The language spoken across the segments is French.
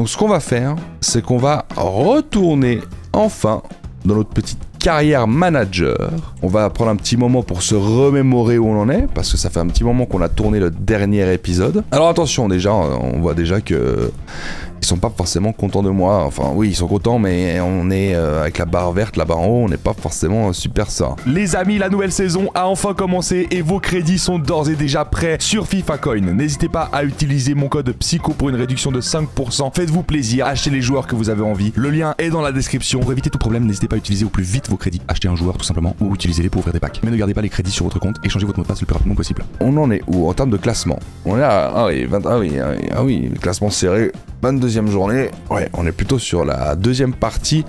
Donc ce qu'on va faire, c'est qu'on va retourner enfin dans notre petite carrière manager. On va prendre un petit moment pour se remémorer où on en est, parce que ça fait un petit moment qu'on a tourné le dernier épisode. Alors attention, déjà, on voit déjà que ils sont pas forcément contents de moi. Enfin oui, ils sont contents, mais on est avec la barre verte là-bas en haut, on n'est pas forcément super ça. Les amis, la nouvelle saison a enfin commencé et vos crédits sont d'ores et déjà prêts sur FIFA Coin. N'hésitez pas à utiliser mon code PSYKO pour une réduction de 5%. Faites-vous plaisir, achetez les joueurs que vous avez envie. Le lien est dans la description. Pour éviter tout problème, n'hésitez pas à utiliser au plus vite vos crédits. Achetez un joueur tout simplement ou utilisez-les pour ouvrir des packs. Mais ne gardez pas les crédits sur votre compte et changez votre mot de passe le plus rapidement possible. On en est où en termes de classement? On est à... Ah oui, classement serré. 22e journée, ouais, on est plutôt sur la deuxième partie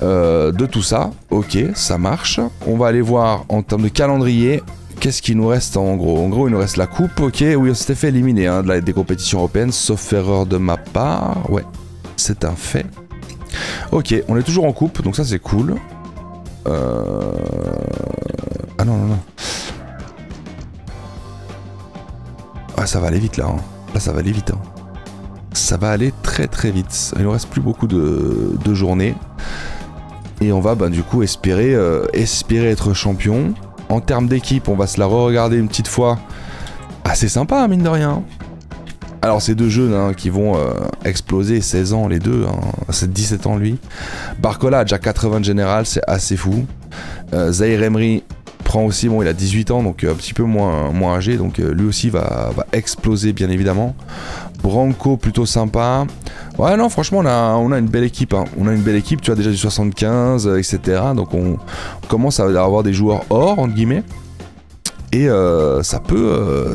de tout ça. Ok, ça marche. On va aller voir en termes de calendrier. Qu'est-ce qu'il nous reste en gros? En gros, il nous reste la coupe. Ok, oui, on s'était fait éliminer hein, des compétitions européennes, sauf erreur de ma part. Ouais, c'est un fait. Ok, on est toujours en coupe, donc ça c'est cool. Ah non, non, non. Ah, ça va aller vite là. Hein. Là, ça va aller vite. Hein. Ça va aller très très vite. Il nous reste plus beaucoup de journées. Et on va du coup espérer, être champion. En termes d'équipe, on va se la re-regarder une petite fois. Assez sympa, hein, mine de rien. Alors ces deux jeunes hein, qui vont exploser, 16 ans les deux, hein. C'est 17 ans lui. Barcola a déjà 80 de général, c'est assez fou. Zaïre Emery prend aussi, bon il a 18 ans donc un petit peu moins âgé, donc lui aussi va exploser bien évidemment. Branco plutôt sympa. Ouais non franchement on a une belle équipe hein. On a une belle équipe, tu as déjà du 75 etc, donc on commence à avoir des joueurs hors entre guillemets. Et ça peut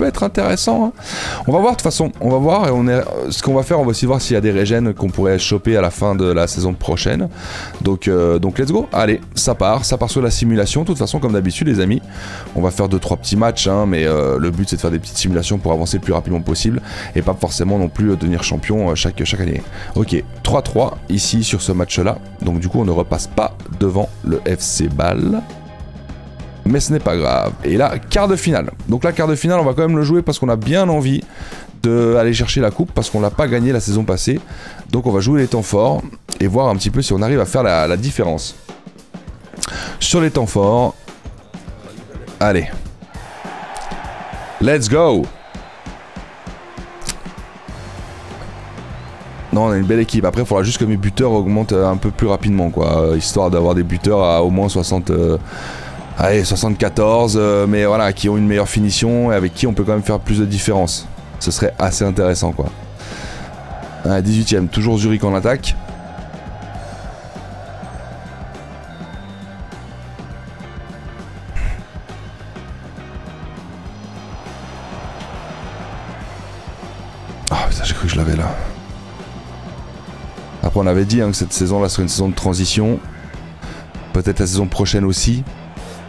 être intéressant. Hein. On va voir de toute façon, on va voir et ce qu'on va faire, on va aussi voir s'il y a des régènes qu'on pourrait choper à la fin de la saison prochaine. Donc let's go. Allez, ça part sur la simulation. De toute façon, comme d'habitude les amis, on va faire 2-3 petits matchs, hein, mais le but c'est de faire des petites simulations pour avancer le plus rapidement possible et pas forcément non plus devenir champion chaque année. Ok, 3-3 ici sur ce match-là. Donc du coup, on ne repasse pas devant le FC Bâle. Mais ce n'est pas grave. Et là, quart de finale. Donc là, quart de finale, on va quand même le jouer parce qu'on a bien envie d'aller chercher la coupe parce qu'on l'a pas gagné la saison passée. Donc on va jouer les temps forts et voir un petit peu si on arrive à faire la différence. Sur les temps forts. Allez. Let's go. Non, on a une belle équipe. Après, il faudra juste que mes buteurs augmentent un peu plus rapidement, quoi. Histoire d'avoir des buteurs à au moins 60... Allez, 74, mais voilà, qui ont une meilleure finition et avec qui on peut quand même faire plus de différence. Ce serait assez intéressant, quoi. 18ème, toujours Zurich en attaque. Ah, putain, j'ai cru que je l'avais là. Après, on avait dit hein, que cette saison-là serait une saison de transition. Peut-être la saison prochaine aussi.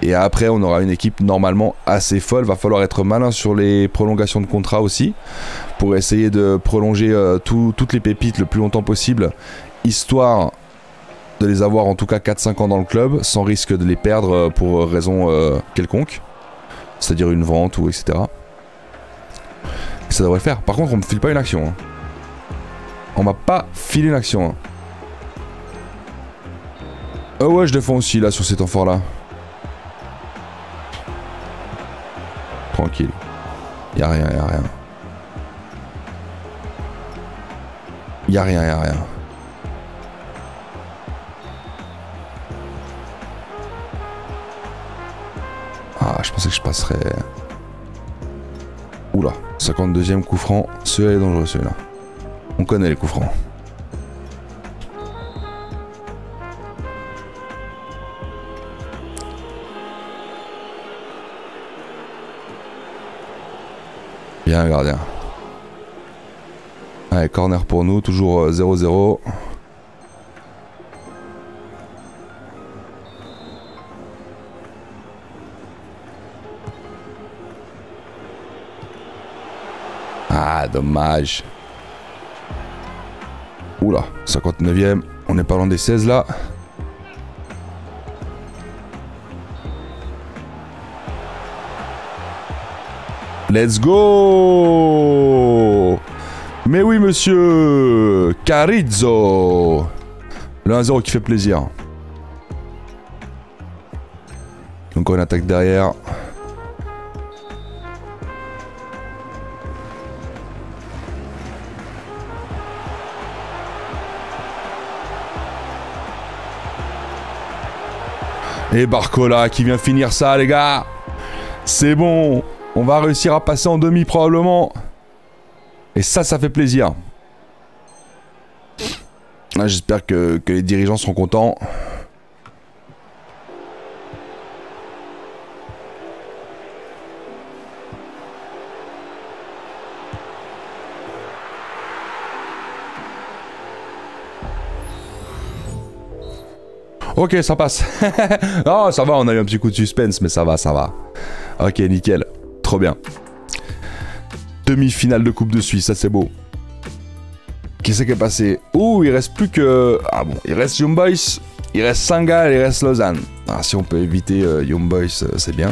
Et après on aura une équipe normalement assez folle. Va falloir être malin sur les prolongations de contrat aussi, pour essayer de prolonger toutes les pépites le plus longtemps possible, histoire de les avoir en tout cas 4-5 ans dans le club, sans risque de les perdre pour raison quelconque, c'est-à-dire une vente ou etc. Et ça devrait le faire. Par contre on me file pas une action hein. On m'a pas filé une action hein. Ah ouais je défends aussi là sur ces temps forts là. Tranquille. Y'a rien. Ah, je pensais que je passerais. Oula, 52ème coup franc. Celui-là est dangereux, celui-là. On connaît les coups francs. Bien gardien. Allez, corner pour nous, toujours 0-0. Ah, dommage. Oula, 59ème. On est pas loin des 16 là. Let's go! Mais oui, monsieur Carizzo. Le 1-0 qui fait plaisir. Donc on attaque derrière. Et Barcola qui vient finir ça, les gars. C'est bon. On va réussir à passer en demi probablement. Et ça, ça fait plaisir. Ah, j'espère que les dirigeants seront contents. Ok, ça passe. Oh, ça va, on a eu un petit coup de suspense, mais ça va, ça va. Ok, nickel. Trop bien. Demi-finale de Coupe de Suisse, ça c'est beau. Qu'est-ce qui est passé? Ouh, il reste plus que... Ah bon, il reste Young Boys, il reste Saint-Gall, il reste Lausanne. Ah, si on peut éviter Young Boys, c'est bien.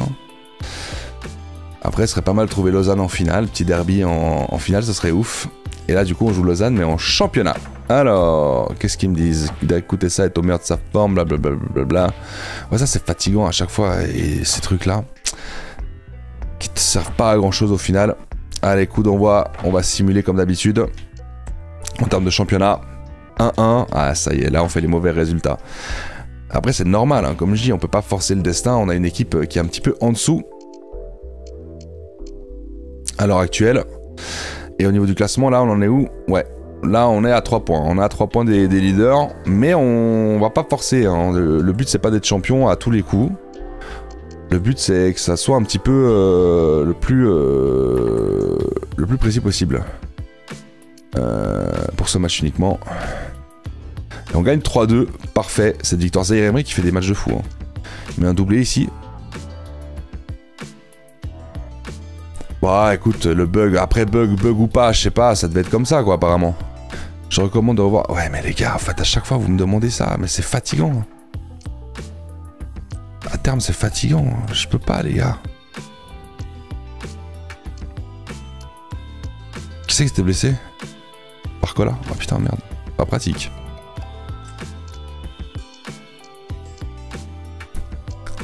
Après, ce serait pas mal de trouver Lausanne en finale. Petit derby en finale, ça serait ouf. Et là, du coup, on joue Lausanne, mais en championnat. Alors, qu'est-ce qu'ils me disent? D'écouter ça, être au meilleur de sa forme, blablabla. Ouais, ça, c'est fatigant à chaque fois, et ces trucs-là, qui te servent pas à grand-chose au final. Allez, coup d'envoi, on va simuler comme d'habitude. En termes de championnat, 1-1. Ah, ça y est, là, on fait les mauvais résultats. Après, c'est normal, hein. Comme je dis, on peut pas forcer le destin. On a une équipe qui est un petit peu en dessous à l'heure actuelle. Et au niveau du classement, là, on en est où? Ouais. Là, on est à 3 points. On est à 3 points des leaders. Mais on va pas forcer, hein. Le but, c'est pas d'être champion à tous les coups. Le but, c'est que ça soit un petit peu le plus précis possible. Pour ce match uniquement. Et on gagne 3-2. Parfait. Cette victoire, Zaïre Emery qui fait des matchs de fou, hein. Il met un doublé ici. Bah écoute, le bug, après bug ou pas, je sais pas, ça devait être comme ça quoi apparemment. Je recommande de revoir... Ouais mais les gars, en fait à chaque fois vous me demandez ça, mais c'est fatigant. À terme c'est fatigant, je peux pas les gars. Qui c'est qui s'était blessé? Barcola? Oh putain merde, pas pratique.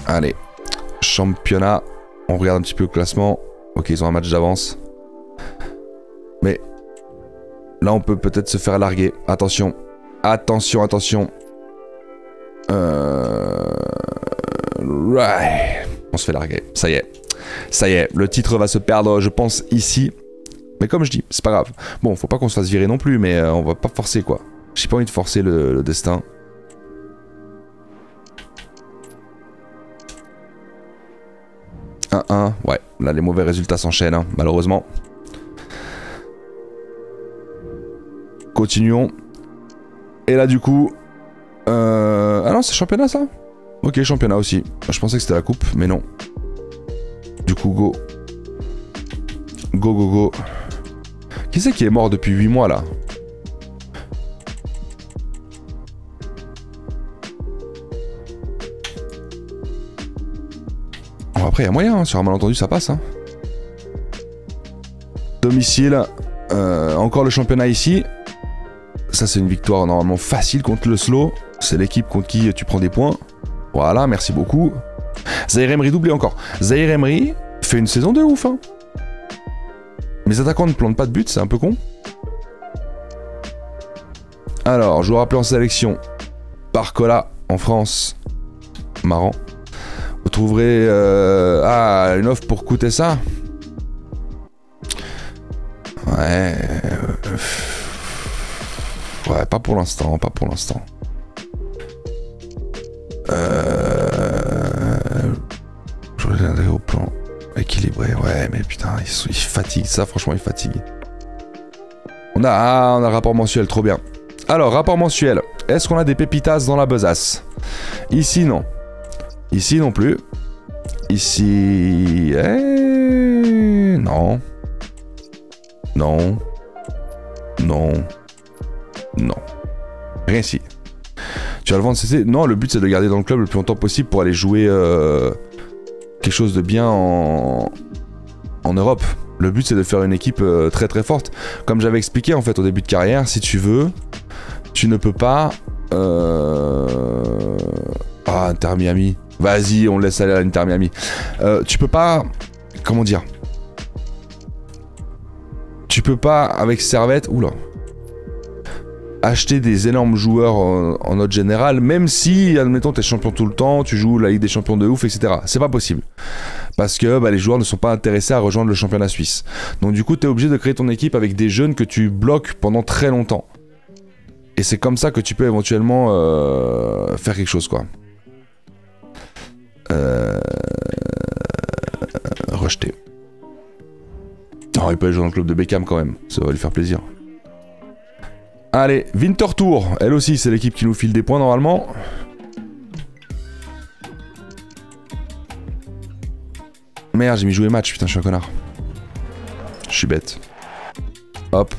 Allez, championnat, on regarde un petit peu le classement. Ok, ils ont un match d'avance. Mais là, on peut peut-être se faire larguer. Attention. Attention, attention. Ouais. On se fait larguer. Ça y est. Ça y est. Le titre va se perdre, je pense, ici. Mais comme je dis, c'est pas grave. Bon, faut pas qu'on se fasse virer non plus, mais on va pas forcer, quoi. J'ai pas envie de forcer le destin. Ouais, là les mauvais résultats s'enchaînent, hein, malheureusement. Continuons. Et là du coup... Ah non, c'est championnat ça? Ok, championnat aussi. Je pensais que c'était la coupe, mais non. Du coup, go. Go, go, go. Qui c'est qui est mort depuis 8 mois là? Après, il y a moyen, hein, sur un malentendu, ça passe. Hein. Domicile, encore le championnat ici. Ça, c'est une victoire normalement facile contre le slow. C'est l'équipe contre qui tu prends des points. Voilà, merci beaucoup. Zaïre Emery doublé encore. Zaïre Emery fait une saison de ouf. Hein. Mes attaquants ne plantent pas de but, c'est un peu con. Alors, je vous rappelle en sélection. Barcola en France. Marrant. Vous trouverez une offre pour coûter ça. Ouais. Ouais, pas pour l'instant, pas pour l'instant. Je regarderai au plan équilibré. Ouais, mais putain, ils fatiguent ça, franchement, ils fatiguent. On a rapport mensuel, trop bien. Alors, rapport mensuel. Est-ce qu'on a des pépitas dans la besace? Ici, non. Ici non plus. Ici... Non. Non. Non. Non. Rien ici. Tu vas le vendre, c'est... Non, le but c'est de le garder dans le club le plus longtemps possible pour aller jouer quelque chose de bien en Europe. Le but, c'est de faire une équipe très très forte. Comme j'avais expliqué en fait au début de carrière, si tu veux, tu ne peux pas... Ah, Inter Miami. Vas-y, on laisse aller à l'Inter Miami. Tu peux pas... Comment dire? Tu peux pas, avec Servette... Oula. Acheter des énormes joueurs en note générale, même si, admettons, t'es champion tout le temps, tu joues la Ligue des champions de ouf, etc. C'est pas possible. Parce que bah, les joueurs ne sont pas intéressés à rejoindre le championnat suisse. Donc du coup, t'es obligé de créer ton équipe avec des jeunes que tu bloques pendant très longtemps. Et c'est comme ça que tu peux éventuellement faire quelque chose, quoi. Rejeté. Non, oh, il peut aller jouer dans le club de Beckham quand même. Ça va lui faire plaisir. Allez, Winterthur. Elle aussi, c'est l'équipe qui nous file des points normalement. Merde, j'ai mis jouer match. Putain, je suis un connard. Je suis bête. Hop.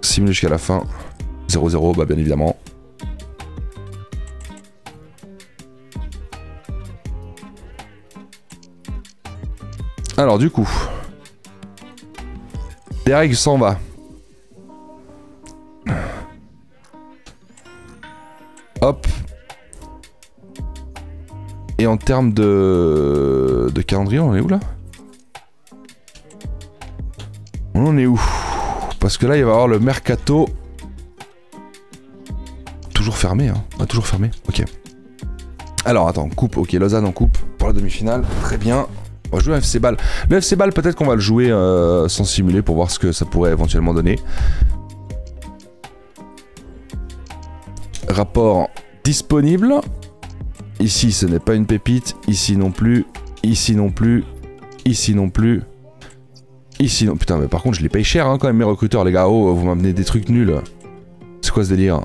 6 minutes jusqu'à la fin. 0-0, bah bien évidemment. Alors, du coup. Derek s'en va. Hop. Et en termes de calendrier, on est où là? On en est où? Parce que là, il va y avoir le mercato. Toujours fermé, hein. Ah, toujours fermé, ok. Alors, attends, coupe, ok, Lausanne en coupe pour la demi-finale, très bien. On va jouer à FC Bâle. Le FC Bâle, peut-être qu'on va le jouer sans simuler pour voir ce que ça pourrait éventuellement donner. Rapport disponible. Ici, ce n'est pas une pépite. Ici non plus. Ici non plus. Ici non plus. Ici non... Putain, mais par contre, je les paye cher hein, quand même, mes recruteurs, les gars. Oh, vous m'amenez des trucs nuls. C'est quoi ce délire?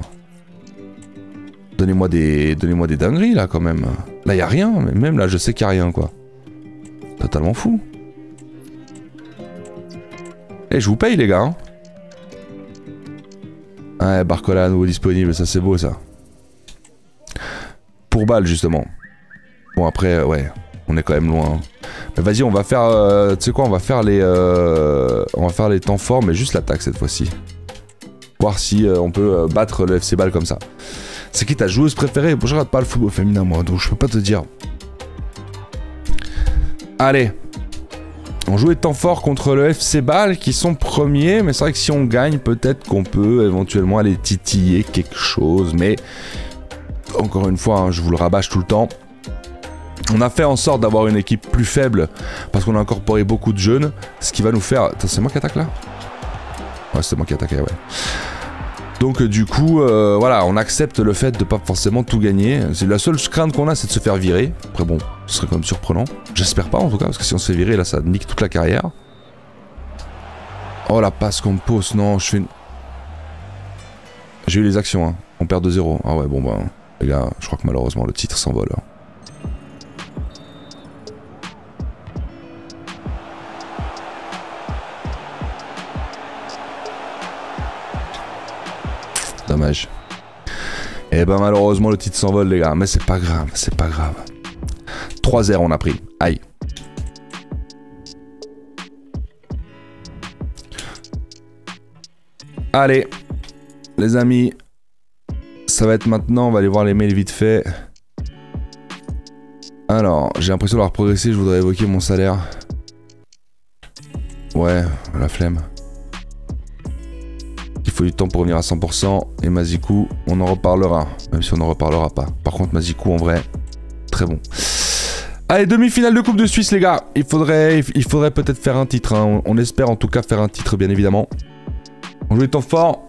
Donnez-moi des... Donnez-moi des dingueries, là, quand même. Là, il n'y a rien. Mais même là, je sais qu'il n'y a rien, quoi. Totalement fou. Eh, je vous paye, les gars. Hein. Ouais, Barcola à nouveau disponible, ça c'est beau ça. Pour Bâle justement. Bon après, ouais, on est quand même loin. Hein. Mais vas-y, on va faire, tu sais quoi, on va faire les temps forts, mais juste l'attaque cette fois-ci. Voir si on peut battre le FC Bâle comme ça. C'est qui ta joueuse préférée? Bon, je regarde pas le football féminin moi, donc je peux pas te dire. Allez. On joue les temps forts contre le FC Bâle qui sont premiers, mais c'est vrai que si on gagne, peut-être qu'on peut éventuellement aller titiller quelque chose, mais encore une fois, hein, je vous le rabâche tout le temps. On a fait en sorte d'avoir une équipe plus faible parce qu'on a incorporé beaucoup de jeunes, ce qui va nous faire... Attends, c'est moi qui attaque là? Ouais, c'est moi qui attaquais, ouais. Donc du coup, voilà, on accepte le fait de pas forcément tout gagner. C'est la seule crainte qu'on a, c'est de se faire virer. Après bon, ce serait quand même surprenant. J'espère pas en tout cas, parce que si on se fait virer, là, ça nique toute la carrière. Oh la passe Campos, non, je fais une... J'ai eu les actions, hein. On perd 2-0. Ah ouais, bon bah, les gars, je crois que malheureusement le titre s'envole. Hein. Dommage. Et ben malheureusement le titre s'envole les gars, mais c'est pas grave, c'est pas grave. 3-0 on a pris, aïe. Allez, les amis, ça va être maintenant, on va aller voir les mails vite fait. Alors, j'ai l'impression d'avoir progressé, je voudrais évoquer mon salaire. Ouais, la flemme. Il faut du temps pour revenir à 100% et Mazikou, on en reparlera, même si on n'en reparlera pas. Par contre, Mazikou, en vrai, très bon. Allez, demi-finale de Coupe de Suisse, les gars. Il faudrait peut-être faire un titre. Hein. On espère en tout cas faire un titre, bien évidemment. On joue les temps forts.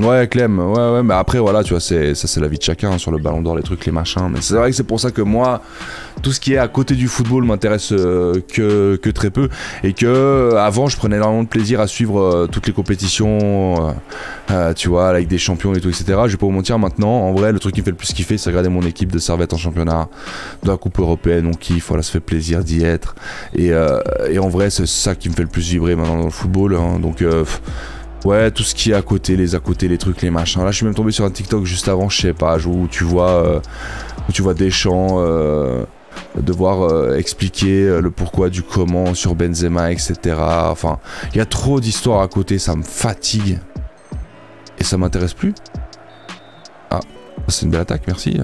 Ouais, Clem. Ouais, mais après, voilà, tu vois, ça, c'est la vie de chacun hein, sur le ballon d'or, les trucs, les machins. Mais c'est vrai que c'est pour ça que moi, tout ce qui est à côté du football m'intéresse que très peu. Et que, avant, je prenais énormément de plaisir à suivre toutes les compétitions, tu vois, avec des champions et tout, etc. Je vais pas vous mentir maintenant. En vrai, le truc qui me fait le plus kiffer, c'est regarder mon équipe de Servette en championnat, de la Coupe européenne. On kiffe, voilà, ça fait plaisir d'y être. Et en vrai, c'est ça qui me fait le plus vibrer maintenant dans le football. Hein, donc, ouais, tout ce qui est à côté, les trucs, les machins. Là, je suis même tombé sur un TikTok juste avant, je sais pas, où tu vois des chants devoir expliquer le pourquoi du comment sur Benzema, etc. Enfin, il y a trop d'histoires à côté, ça me fatigue. Et ça m'intéresse plus. Ah, c'est une belle attaque, merci.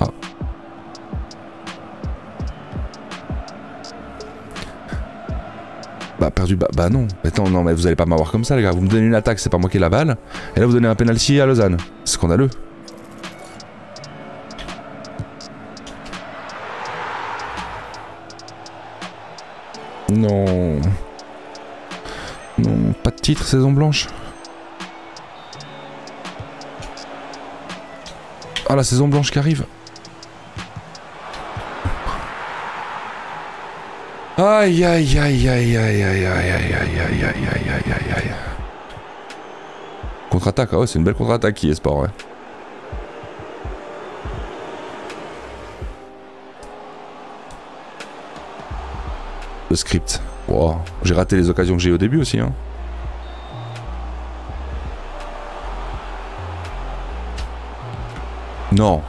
Ah. Bah perdu, bah non. Attends, non mais vous allez pas m'avoir comme ça les gars. Vous me donnez une attaque, c'est pas moi qui ai la balle. Et là vous donnez un penalty à Lausanne. C'est scandaleux. Non. Non, pas de titre, saison blanche. Ah la saison blanche qui arrive. Aïe aïe aïe aïe aïe aïe aïe aïe aïe aïe aïe aïe. Contre-attaque, ah ouais, c'est une belle contre-attaque qui est sport, ouais. Le script. Wow. J'ai raté les occasions que j'ai eues au début aussi, hein. Non.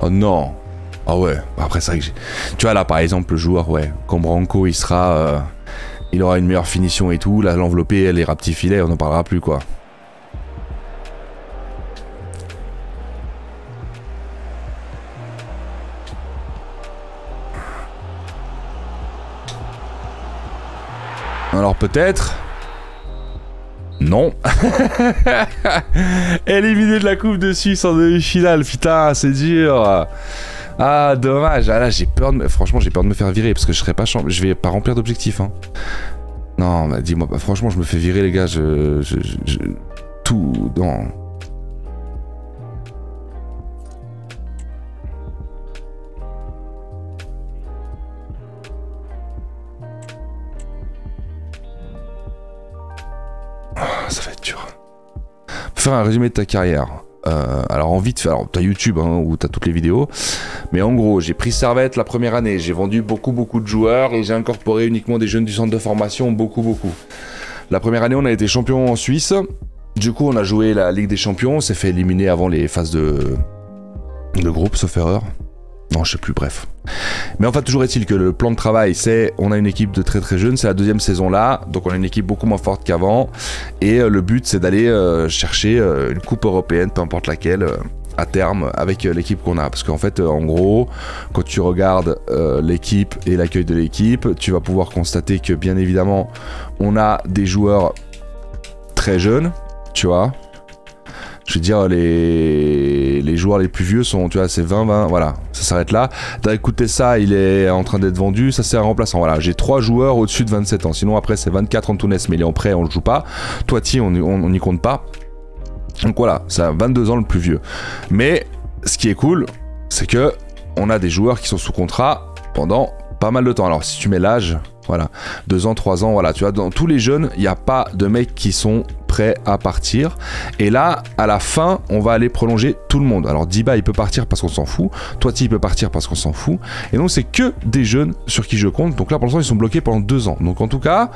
Oh non. Ah ouais, après c'est vrai que j'ai... Tu vois là par exemple le joueur, ouais, quand Branco il sera... il aura une meilleure finition et tout, là l'enveloppé, elle ira petit filet, on n'en parlera plus quoi. Alors peut-être... Non. Éliminé de la Coupe de Suisse en demi-finale, putain c'est dur. Ah dommage, ah là j'ai peur de me... Franchement j'ai peur de me faire virer parce que je serai pas champion, je vais pas remplir d'objectifs hein. Non bah dis-moi, bah, franchement je me fais virer les gars, je... Tout dans... Oh, ça va être dur. Faire un résumé de ta carrière. Alors en vite fait, alors t'as YouTube hein, où t'as toutes les vidéos, mais en gros j'ai pris Servette la première année, j'ai vendu beaucoup de joueurs et j'ai incorporé uniquement des jeunes du centre de formation, beaucoup. La première année on a été champion en Suisse, du coup on a joué la Ligue des Champions, on s'est fait éliminer avant les phases de groupe sauf erreur. Non je sais plus, bref. Mais enfin toujours est-il que le plan de travail c'est, on a une équipe de très jeunes, c'est la deuxième saison là, donc on a une équipe beaucoup moins forte qu'avant, et le but c'est d'aller chercher une coupe européenne, peu importe laquelle, à terme avec l'équipe qu'on a, parce qu'en fait en gros, quand tu regardes l'équipe et l'accueil de l'équipe, tu vas pouvoir constater que bien évidemment, on a des joueurs très jeunes, tu vois. Je veux dire, les joueurs les plus vieux sont, tu vois, c'est 20, voilà, ça s'arrête là. T'as écouté ça, il est en train d'être vendu, ça c'est un remplaçant, voilà. J'ai 3 joueurs au-dessus de 27 ans, sinon après c'est 24 en Tunis, mais il est en prêt, on le joue pas. Toiti, on n'y compte pas. Donc voilà, c'est à 22 ans le plus vieux. Mais ce qui est cool, c'est que on a des joueurs qui sont sous contrat pendant pas mal de temps. Alors si tu mets l'âge, voilà, 2 ans, 3 ans, voilà, tu vois, dans tous les jeunes, il n'y a pas de mecs qui sont... prêt à partir, et là à la fin on va aller prolonger tout le monde. Alors Diba il peut partir parce qu'on s'en fout, Toiti il peut partir parce qu'on s'en fout, et donc c'est que des jeunes sur qui je compte. Donc là pour l'instant ils sont bloqués pendant 2 ans, donc en tout cas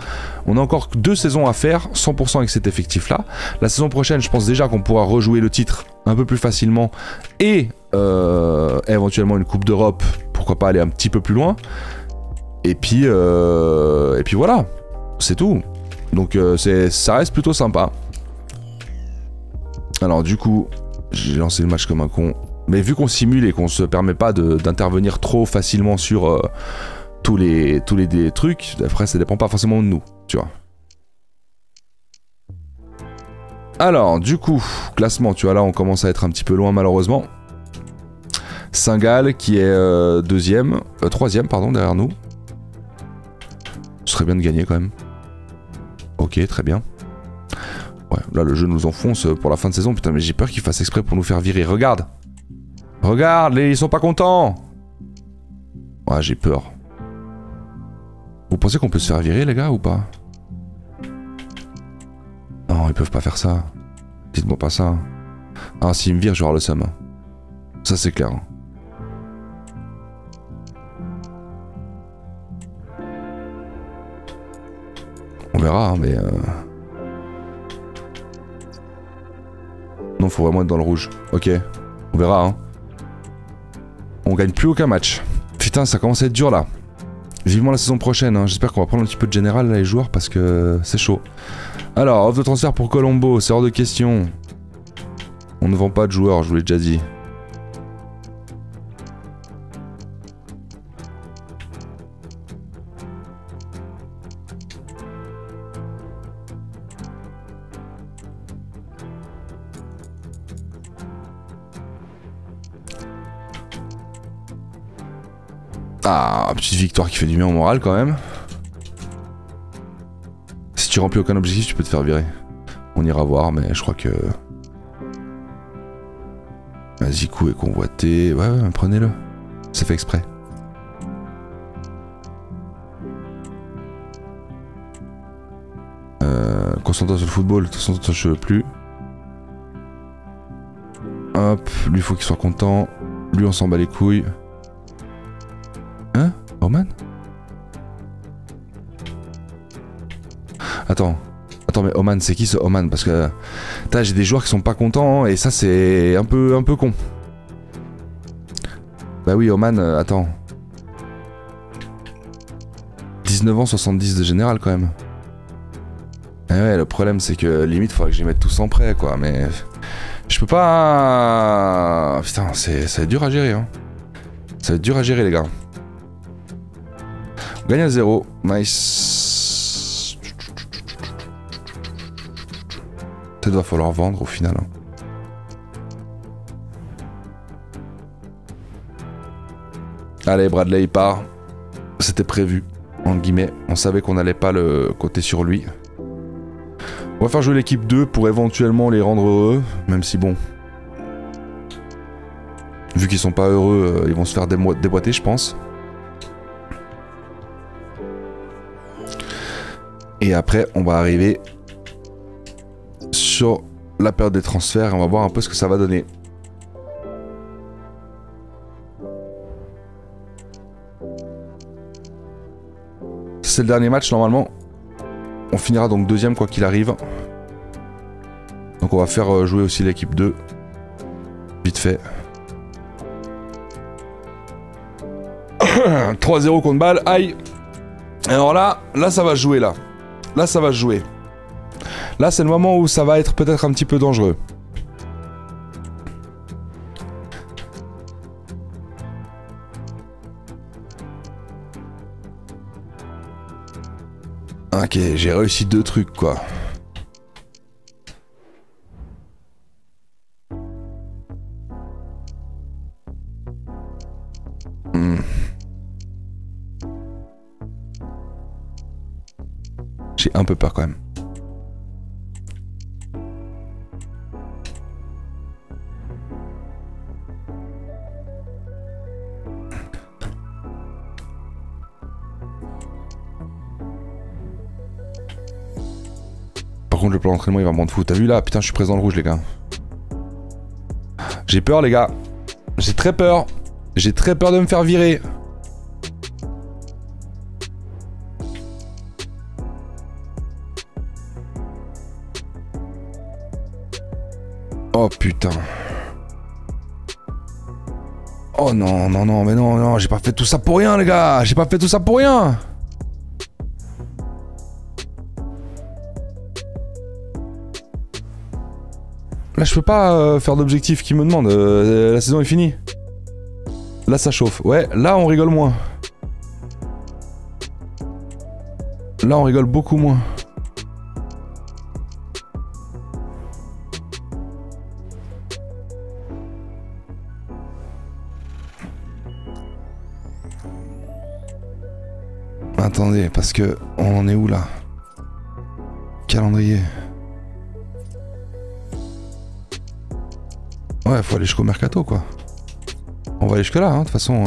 on a encore 2 saisons à faire 100% avec cet effectif là. La saison prochaine je pense déjà qu'on pourra rejouer le titre un peu plus facilement et éventuellement une coupe d'Europe, pourquoi pas aller un petit peu plus loin, et puis voilà, c'est tout. Donc ça reste plutôt sympa. Alors du coup, j'ai lancé le match comme un con. Mais vu qu'on simule et qu'on se permet pas d'intervenir trop facilement sur tous les trucs, après ça dépend pas forcément de nous, tu vois. Alors du coup, classement, tu vois là on commence à être un petit peu loin malheureusement. Saint-Gall qui est troisième pardon, derrière nous. Ce serait bien de gagner quand même. Ok, très bien. Ouais, là le jeu nous enfonce pour la fin de saison. Putain, mais j'ai peur qu'il fasse exprès pour nous faire virer. Regarde. Regarde, ils sont pas contents. Ouais, j'ai peur. Vous pensez qu'on peut se faire virer, les gars, ou pas? Non, ils peuvent pas faire ça. Dites-moi pas ça. Ah, s'ils me virent, je vais avoir le seum. Ça, c'est clair. On verra, hein, mais... Non, faut vraiment être dans le rouge. Ok, on verra. Hein. On gagne plus aucun match. Putain, ça commence à être dur là. Vivement la saison prochaine, hein. J'espère qu'on va prendre un petit peu de général là, les joueurs, parce que c'est chaud. Alors, offre de transfert pour Colombo, c'est hors de question. On ne vend pas de joueurs, je vous l'ai déjà dit. Ah, petite victoire qui fait du bien au moral quand même. Si tu remplis aucun objectif, tu peux te faire virer. On ira voir, mais je crois que... Zico est convoité. Ouais, ouais, prenez-le. C'est fait exprès. Concentre-toi sur le football. De toute façon, je ne veux plus. Hop, lui, il faut qu'il soit content. Lui, on s'en bat les couilles. Hein, Roman? Attends. Attends, mais Oman, c'est qui ce Oman? Parce que j'ai des joueurs qui sont pas contents, hein, et ça c'est un peu con. Bah oui, Oman, attends. 19 ans, 70 de général quand même. Et ouais, le problème c'est que limite faudrait que j'y mette tous en prêt quoi, mais je peux pas. Putain, ça va être dur à gérer. Hein. Ça va être dur à gérer les gars. On gagne à 0, nice. Peut-être va falloir vendre au final. Allez, Bradley il part. C'était prévu, en guillemets. On savait qu'on n'allait pas le compter sur lui. On va faire jouer l'équipe 2 pour éventuellement les rendre heureux. Même si bon... Vu qu'ils sont pas heureux, ils vont se faire déboîter je pense. Et après on va arriver... sur la période des transferts, on va voir un peu ce que ça va donner. C'est le dernier match normalement. On finira donc deuxième quoi qu'il arrive. Donc on va faire jouer aussi l'équipe 2. Vite fait. 3-0 contre Bâle, aïe. Alors là, ça va jouer là. Là ça va jouer. Là, c'est le moment où ça va être peut-être un petit peu dangereux. Ok, j'ai réussi deux trucs, quoi. J'ai un peu peur quand même. Le plan d'entraînement il va me rendre fou. T'as vu là? Putain, je suis présent dans le rouge les gars. J'ai peur les gars. J'ai très peur. J'ai très peur de me faire virer. Oh putain. Oh non, non, non, mais non, non, j'ai pas fait tout ça pour rien les gars. J'ai pas fait tout ça pour rien. Là, je peux pas faire d'objectif qui me demande, la saison est finie. Là ça chauffe, ouais, là on rigole moins. Là on rigole beaucoup moins. Attendez, parce que on en est où là? Calendrier. Ouais, faut aller jusqu'au mercato quoi. On va aller jusque là, de toute façon.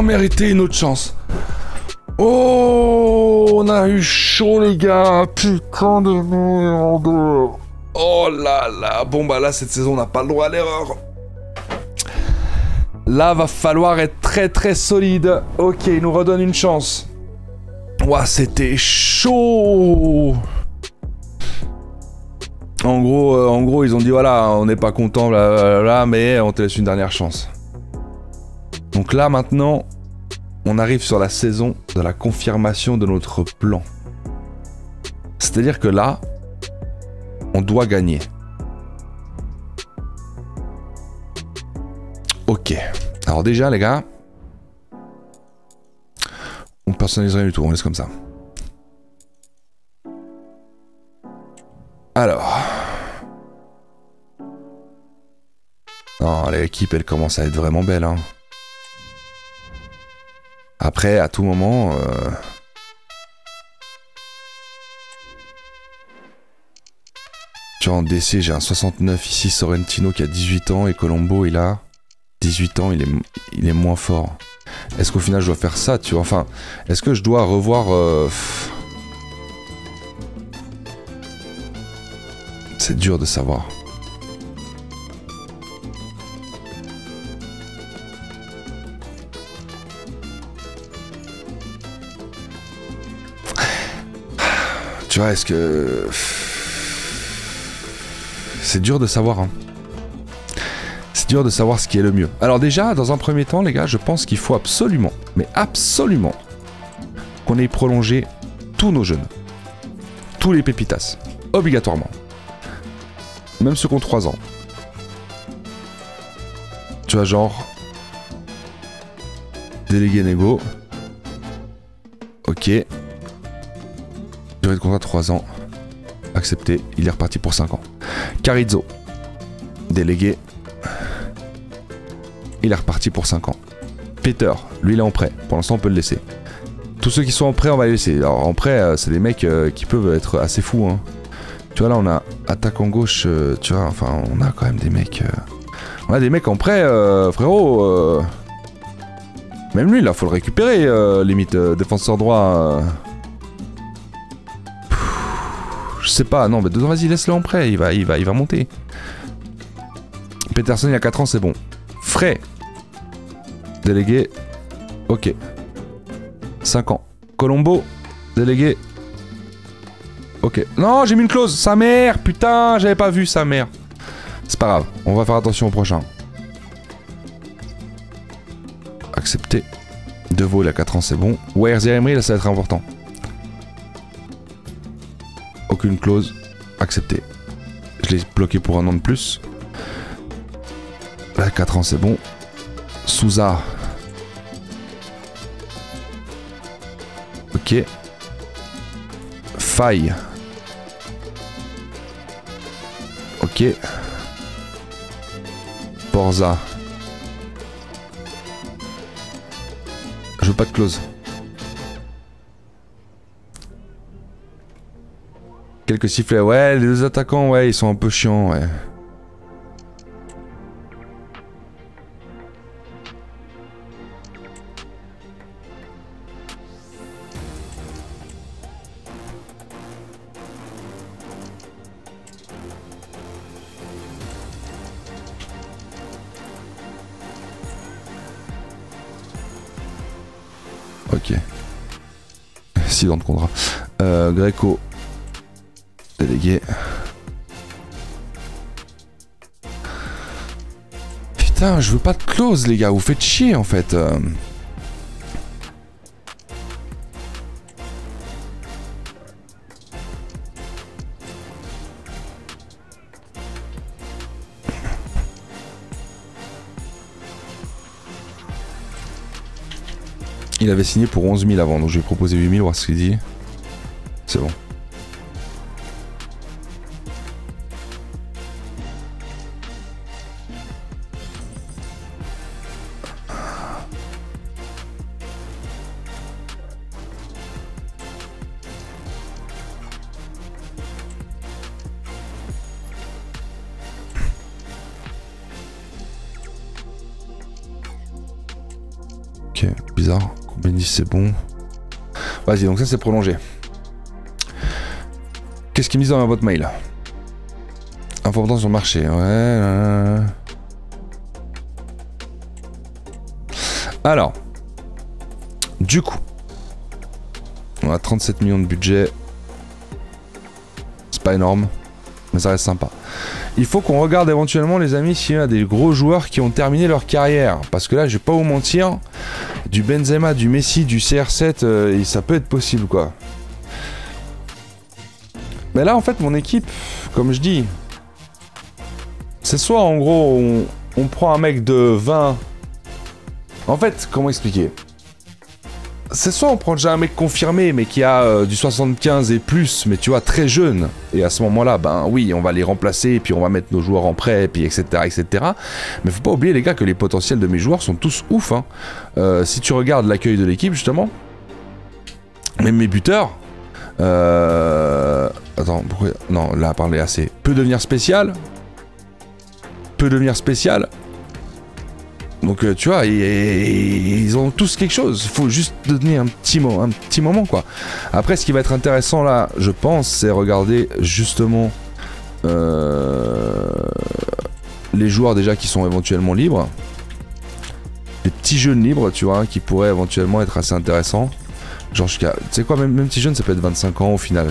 sans mériter une autre chance. Oh, on a eu chaud les gars, putain de merde. Oh là là, bon bah là cette saison on n'a pas le droit à l'erreur. Là va falloir être très solide. Ok, il nous redonne une chance. Ouah, c'était chaud. En gros, ils ont dit voilà, on n'est pas content là, mais on te laisse une dernière chance. Donc là maintenant, on arrive sur la saison de la confirmation de notre plan. C'est-à-dire que là, on doit gagner. Ok. Alors déjà les gars, on personnalise rien du tout, on laisse comme ça. Alors. Non, l'équipe elle commence à être vraiment belle, hein. Après, à tout moment... Tu vois, en DC, j'ai un 69 ici, Sorrentino qui a 18 ans, et Colombo, il a 18 ans, il est moins fort. Est-ce qu'au final, je dois faire ça, tu vois? Enfin, est-ce que je dois revoir... C'est dur de savoir. Tu vois, est-ce que... C'est dur de savoir, hein. C'est dur de savoir ce qui est le mieux. Alors déjà, dans un premier temps, les gars, je pense qu'il faut absolument, mais absolument, qu'on ait prolongé tous nos jeunes. Tous les pépitas. Obligatoirement. Même ceux qui ont 3 ans. Tu vois, genre... Délégué négo. Ok. Durée de contrat 3 ans. Accepté. Il est reparti pour 5 ans. Carizzo. Délégué. Il est reparti pour 5 ans. Peter. Lui, il est en prêt. Pour l'instant, on peut le laisser. Tous ceux qui sont en prêt, on va les laisser. Alors, en prêt, c'est des mecs qui peuvent être assez fous, hein. Tu vois, là, on a attaque en gauche. Tu vois, enfin, on a quand même des mecs. On a des mecs en prêt, frérot. Même lui, là, faut le récupérer, limite. Défenseur droit. Je sais pas, non mais dedans vas-y laisse-le en prêt, il va monter. Peterson il a 4 ans, c'est bon. Frais. Délégué. Ok. 5 ans. Colombo. Délégué. Ok. Non, j'ai mis une clause. Sa mère, putain, j'avais pas vu sa mère. C'est pas grave, on va faire attention au prochain. Accepté. Deveau il a 4 ans, c'est bon. Ouais, Zaïre Emery, là ça va être important. Aucune clause acceptée. Je l'ai bloqué pour 1 an de plus. Là, 4 ans, c'est bon. Souza. Ok. Faille. Ok. Borza. Je veux pas de clause. Quelques sifflets, ouais, les deux attaquants, ouais, ils sont un peu chiants, ouais. Ok. Si dans le contrat. Greco. Délégué. Putain, je veux pas de clause, les gars. Vous faites chier, en fait. Il avait signé pour 11 000 avant, donc je lui ai proposé 8 000, voir ce qu'il dit. C'est bon. Ok, bizarre. Koubendi, c'est bon. Vas-y, donc ça c'est prolongé. Qu'est-ce qu'ils me disent dans ma boîte mail? Important sur le marché, ouais. Alors, du coup, on a 37 millions de budget. C'est pas énorme, mais ça reste sympa. Il faut qu'on regarde éventuellement, les amis, s'il y a des gros joueurs qui ont terminé leur carrière. Parce que là, je vais pas vous mentir, du Benzema, du Messi, du CR7, ça peut être possible, quoi. Mais là, en fait, mon équipe, comme je dis, c'est soit, en gros, on prend un mec de 20... En fait, comment expliquer? C'est soit on prend déjà un mec confirmé, mais qui a du 75 et plus, mais tu vois, très jeune. Et à ce moment-là, ben oui, on va les remplacer, et puis on va mettre nos joueurs en prêt, et puis etc., etc. Mais faut pas oublier, les gars, que les potentiels de mes joueurs sont tous ouf, hein. Si tu regardes l'accueil de l'équipe, justement, même mes buteurs... Attends, pourquoi... Non, là, parler assez. Peut devenir spécial. Donc, tu vois, ils ont tous quelque chose. Faut juste donner un petit moment, quoi. Après, ce qui va être intéressant, là, je pense, c'est regarder, justement, les joueurs, déjà, qui sont éventuellement libres. Les petits jeunes libres, tu vois, qui pourraient éventuellement être assez intéressants. Genre, tu sais quoi, même petit jeune, ça peut être 25 ans, au final.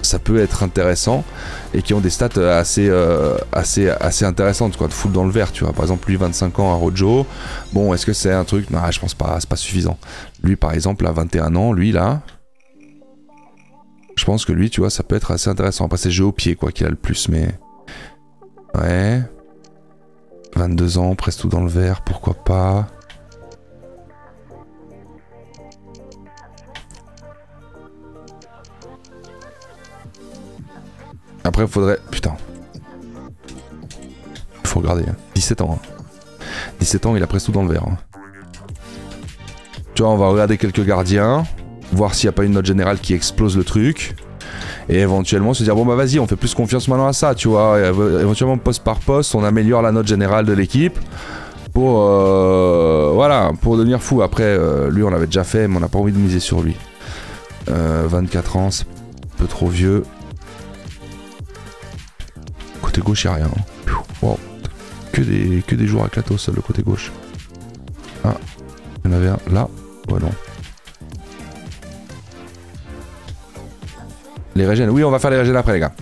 Ça peut être intéressant et qui ont des stats assez intéressantes, quoi, de foutre dans le vert, tu vois. Par exemple, lui, 25 ans à Rojo, bon, est-ce que c'est un truc? Non, je pense pas, c'est pas suffisant. Lui, par exemple, à 21 ans, lui, là, je pense que lui, tu vois, ça peut être assez intéressant. Après, c'est jeu au pied, quoi, qu'il a le plus, mais... Ouais. 22 ans, presque tout dans le vert, pourquoi pas. Après, il faudrait... Putain. Faut regarder. Hein. 17 ans. Hein. 17 ans, il a presque tout dans le vert. Hein. Tu vois, on va regarder quelques gardiens. Voir s'il n'y a pas une note générale qui explose le truc. Et éventuellement se dire, bon bah vas-y, on fait plus confiance maintenant à ça, tu vois. Éventuellement, poste par poste, on améliore la note générale de l'équipe. Pour... voilà, pour devenir fou. Après, lui, on l'avait déjà fait, mais on n'a pas envie de miser sur lui. 24 ans, c'est un peu trop vieux. Côté gauche, il n'y a rien. Wow. Que des joueurs à Clatos, le côté gauche. Ah, il y en avait un là. Ouais, non. Les régènes. Oui, on va faire les régènes après, les gars.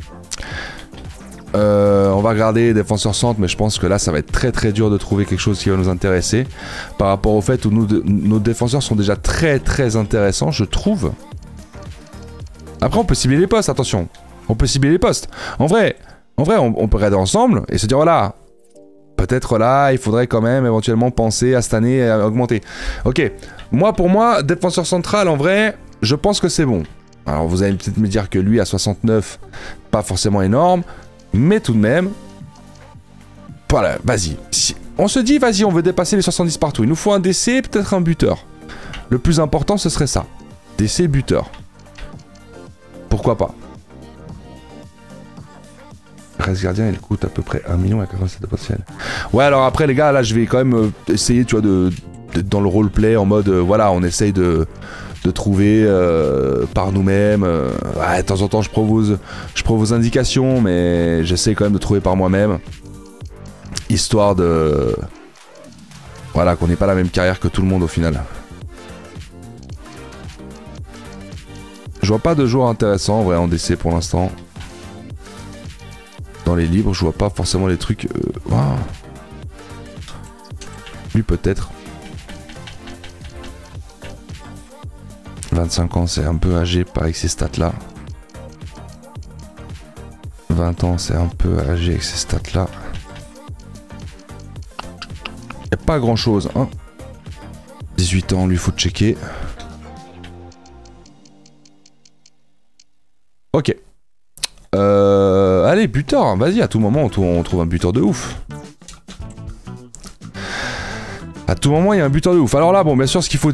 On va regarder défenseur centre, mais je pense que là, ça va être très très dur de trouver quelque chose qui va nous intéresser. Par rapport au fait où nos défenseurs sont déjà très très intéressants, je trouve. Après, on peut cibler les postes, attention. On peut cibler les postes. En vrai, on peut regarder ensemble et se dire, voilà, peut-être là, il faudrait quand même éventuellement penser à cette année et à augmenter. Ok, moi, pour moi, défenseur central, en vrai, je pense que c'est bon. Alors, vous allez peut-être me dire que lui, à 69, pas forcément énorme, mais tout de même, voilà, vas-y. On se dit, vas-y, on veut dépasser les 70 partout. Il nous faut un DC, peut-être un buteur. Le plus important, ce serait ça. DC, buteur. Pourquoi pas? 13 gardiens, il coûte à peu près 1 million à 87 de potentiel. Ouais, alors après, les gars, là, je vais quand même essayer, tu vois, dans le roleplay, en mode, voilà, on essaye de trouver par nous-mêmes. Ouais, de temps en temps, je propose indications, mais j'essaie quand même de trouver par moi-même. Histoire de... Voilà, qu'on n'ait pas la même carrière que tout le monde, au final. Je vois pas de joueurs intéressants, en vrai, en DC pour l'instant. Dans les libres, je vois pas forcément les trucs... Wow. Lui peut-être. 25 ans, c'est un peu âgé, pareil que ces stats-là. 20 ans, c'est un peu âgé avec ces stats-là. Y'a pas grand-chose, hein. 18 ans, lui, faut checker. Ok. Allez, buteur, vas-y, à tout moment on trouve un buteur de ouf. À tout moment il y a un buteur de ouf. Alors là, bon, bien sûr, ce qu'il faut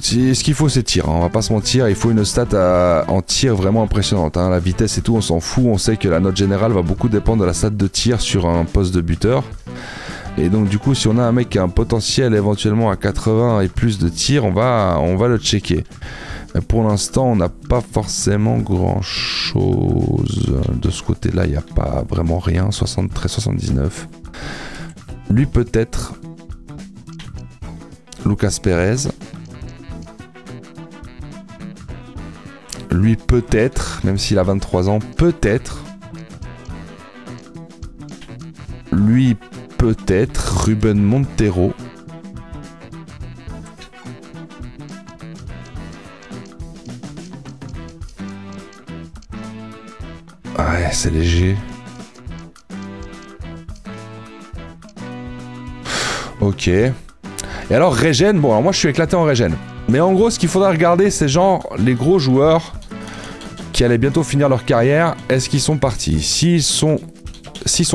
c'est tir, hein, on va pas se mentir, il faut une stat en tir vraiment impressionnante, hein, la vitesse et tout, on s'en fout, on sait que la note générale va beaucoup dépendre de la stat de tir sur un poste de buteur. Et donc du coup si on a un mec qui a un potentiel éventuellement à 80 et plus de tirs, on va le checker. Mais pour l'instant on n'a pas forcément grand chose. De ce côté là il n'y a pas vraiment rien. 73, 79. Lui peut-être Lucas Perez. Lui peut-être, même s'il a 23 ans, peut-être. Lui peut-être, Ruben Montero. Ouais, c'est léger. Ok. Et alors Regen, bon alors moi je suis éclaté en Regen. Mais en gros ce qu'il faudra regarder c'est genre les gros joueurs qui allaient bientôt finir leur carrière, est-ce qu'ils sont partis? S'ils sont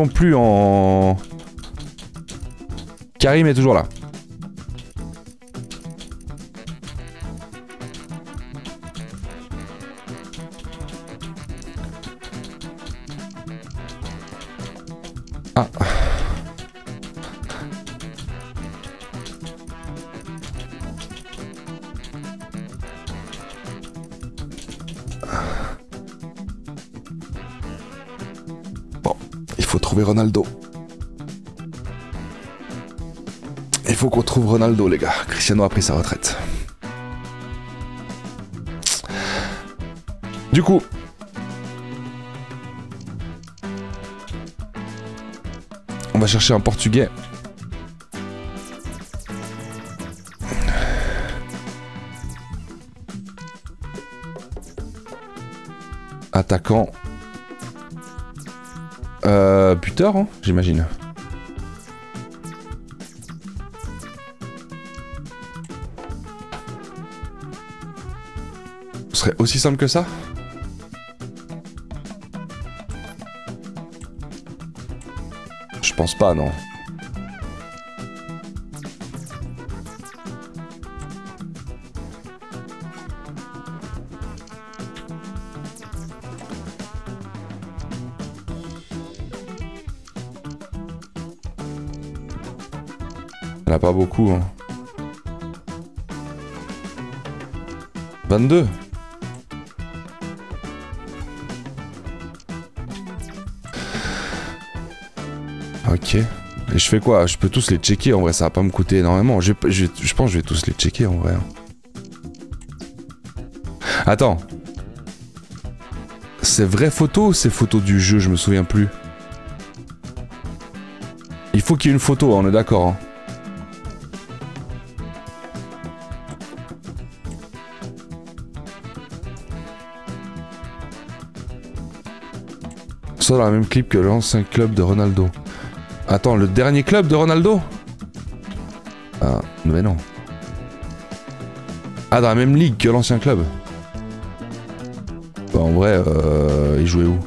plus en... Karim est toujours là. Ah. Bon, il faut trouver Ronaldo. Il faut qu'on trouve Ronaldo, les gars. Cristiano a pris sa retraite. Du coup... on va chercher un Portugais. Attaquant. Buteur, hein, j'imagine. Ce serait aussi simple que ça? Je pense pas, non. Il n'y en a pas beaucoup, hein. 22. Ok. Et je fais quoi? Je peux tous les checker en vrai, ça va pas me coûter énormément. Je pense que je vais tous les checker en vrai. Attends. C'est vraies photos ou c'est photos du jeu? Je me souviens plus. Il faut qu'il y ait une photo, on est d'accord. Hein. Dans la même clip que l'ancien club de Ronaldo. Attends, le dernier club de Ronaldo? Ah, mais non. Ah, dans la même ligue que l'ancien club. Bah, en vrai, il jouait où?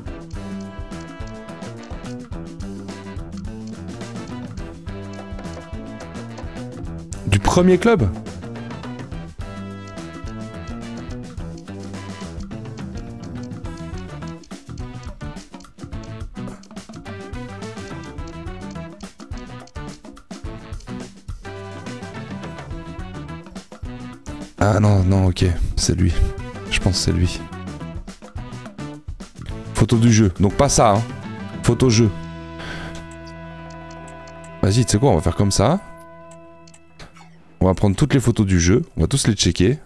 Du premier club? Ah non, non, ok, c'est lui. Je pense que c'est lui. Photo du jeu, donc pas ça, hein. Photo jeu. Vas-y, tu sais quoi, on va faire comme ça. On va prendre toutes les photos du jeu, on va tous les checker.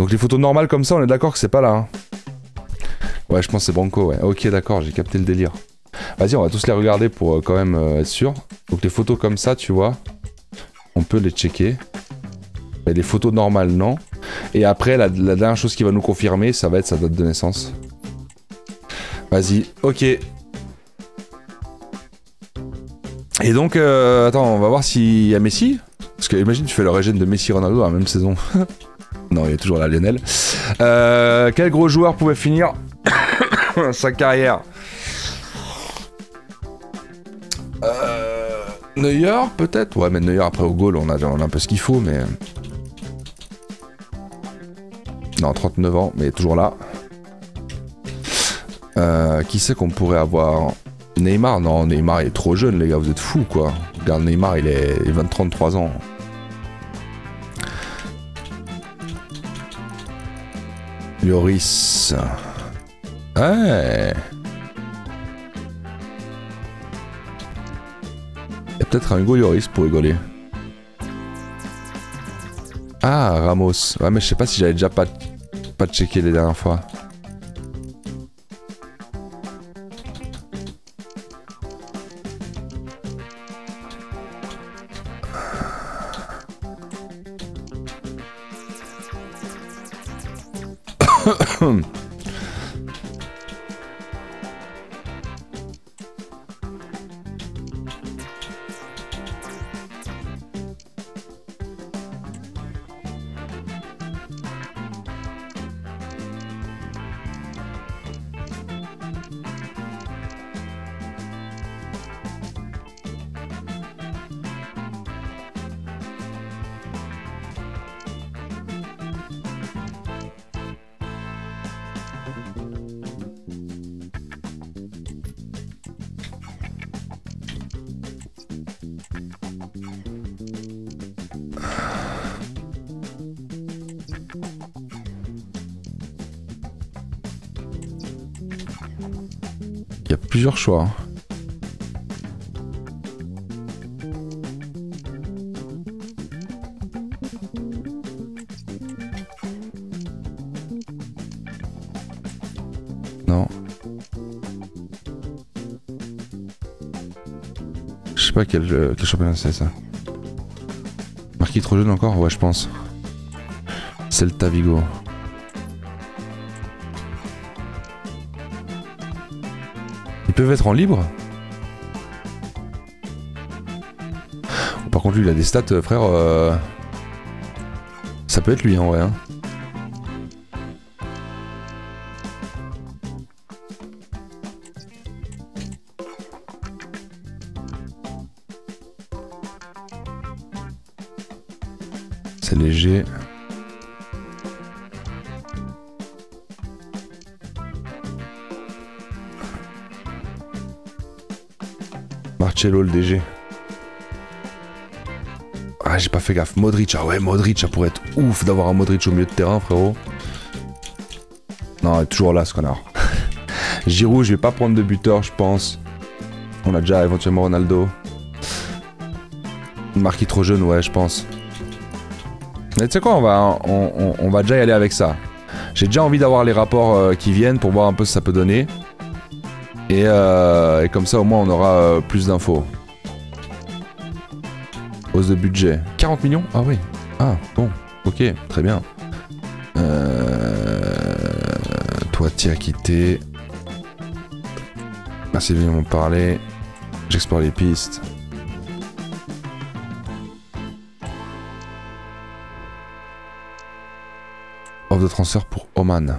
Donc les photos normales comme ça, on est d'accord que c'est pas là, hein. Ouais, je pense que c'est Branco, ouais. Ok, d'accord, j'ai capté le délire. Vas-y, on va tous les regarder pour quand même être sûr. Donc les photos comme ça, tu vois, on peut les checker. Et les photos normales, non. Et après, la dernière chose qui va nous confirmer, ça va être sa date de naissance. Vas-y, ok. Et donc, attends, on va voir s'il y a Messi. Parce que imagine, tu fais le régène de Messi-Ronaldo dans la même saison. Non, il est toujours là, Lionel. Quel gros joueur pouvait finir sa carrière? Neuer, peut-être? Ouais, mais Neuer, après, au goal, on a un peu ce qu'il faut, mais... Non, 39 ans, mais toujours là. Qui c'est qu'on pourrait avoir? Neymar, non, Neymar il est trop jeune les gars, vous êtes fous quoi. Regarde Neymar, il est 23 ans. Lloris. Ouais. Il y a peut-être un Hugo Lloris pour rigoler. Ah, Ramos. Ouais, mais je sais pas si j'avais déjà pas checké les dernières fois. Il y a plusieurs choix. Non. Je sais pas quel championnat c'est ça. Marquis trop jeune encore? Ouais je pense. C'est le Tavigo. Ils peuvent être en libre. Par contre lui il a des stats frère, ça peut être lui en vrai hein. C'est léger. Marcello le DG. Ah j'ai pas fait gaffe. Modric, ah ouais Modric, ça pourrait être ouf d'avoir un Modric au milieu de terrain frérot. Non il est toujours là ce connard. Giroud, je vais pas prendre de buteur je pense. On a déjà éventuellement Ronaldo. Marquis trop jeune ouais je pense. Mais tu sais quoi, on va déjà y aller avec ça. J'ai déjà envie d'avoir les rapports qui viennent pour voir un peu ce que ça peut donner. Et comme ça au moins on aura plus d'infos. Hausse de budget. 40 millions? Ah oui. Ah bon. Ok, très bien. Toi t'y as quitté. Merci de venir m'en parler. J'explore les pistes. Offre de transfert pour Oman.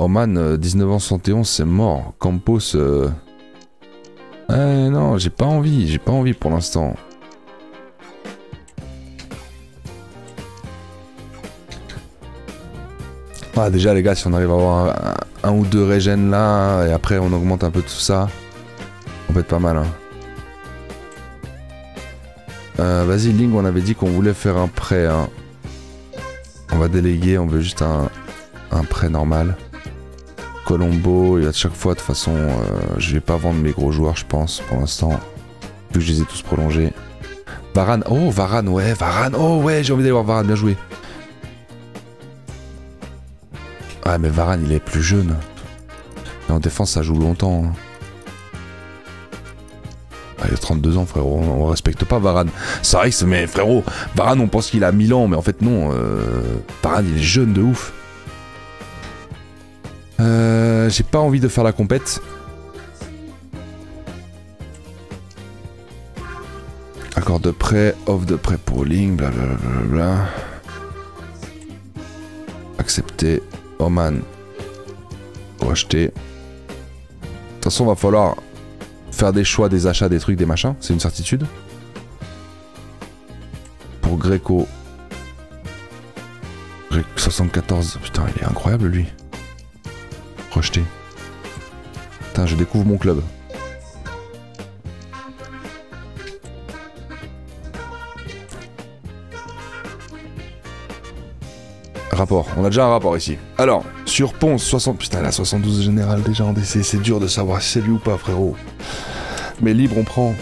Oman, 1971, c'est mort. Campos... non, j'ai pas envie pour l'instant. Ah, déjà les gars, si on arrive à avoir un ou deux régènes là, et après on augmente un peu tout ça, on peut être pas mal. Hein. Vas-y, Ling, on avait dit qu'on voulait faire un prêt. Hein. On va déléguer, on veut juste un prêt normal. Colombo, il y a de chaque fois de toute façon, je vais pas vendre mes gros joueurs je pense pour l'instant, vu que je les ai tous prolongés. Varane, oh Varane, ouais Varane, oh ouais j'ai envie d'aller voir Varane, bien joué. Ah mais Varane il est plus jeune. Et en défense ça joue longtemps. Hein. Ah, il a 32 ans frérot, on respecte pas Varane. Ça risque mais frérot, Varane on pense qu'il a 1000 ans mais en fait non, Varane il est jeune de ouf. J'ai pas envie de faire la compète. Accord de prêt, off de prêt pour Ling, blablabla. Accepter, Oman. Pour acheter. De toute façon, va falloir faire des choix, des achats, des trucs, des machins, c'est une certitude. Pour Greco. 74, putain, il est incroyable lui. Rejeté. Putain, je découvre mon club. Rapport, on a déjà un rapport ici. Alors, sur Ponce, 60... Putain, la 72 générale déjà en DC, c'est dur de savoir si c'est lui ou pas, frérot. Mais libre, on prend...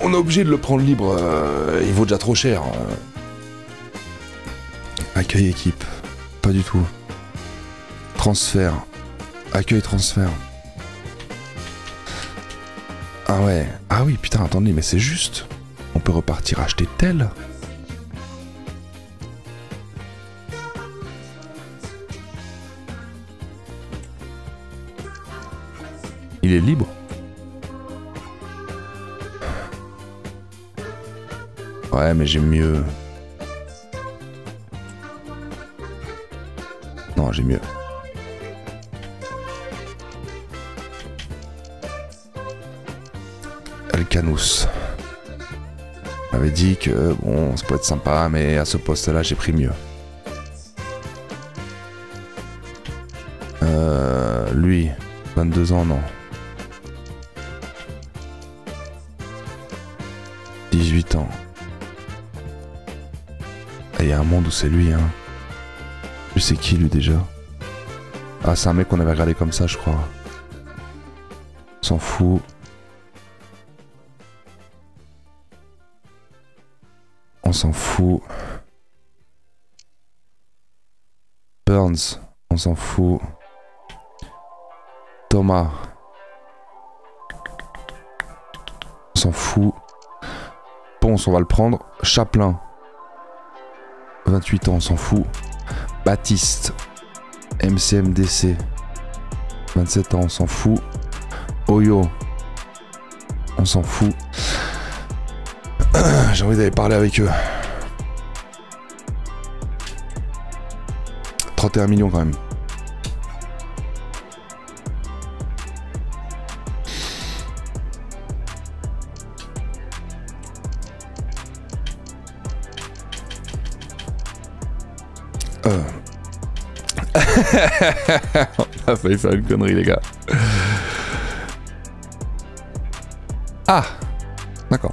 On est obligé de le prendre libre, il vaut déjà trop cher. Accueil équipe, pas du tout. Transfert, accueil transfert. Ah ouais, ah oui, putain, attendez, mais c'est juste. On peut repartir acheter tel. Il est libre. Ouais, mais j'ai mieux. Non, j'ai mieux. Elkanous. On m'avait dit que, bon, ça peut être sympa, mais à ce poste-là, j'ai pris mieux. Lui, 22 ans, non. 18 ans. Il y a un monde où c'est lui, hein. Je sais qui, lui, déjà. Ah, c'est un mec qu'on avait regardé comme ça, je crois. On s'en fout. On s'en fout. Burns, on s'en fout. Thomas. On s'en fout. Ponce, on va le prendre. Chaplin. 28 ans, on s'en fout. Baptiste. MCMDC. 27 ans, on s'en fout. Oyo. On s'en fout. J'ai envie d'aller parler avec eux. 31 millions quand même. On a failli faire une connerie, les gars. Ah, d'accord.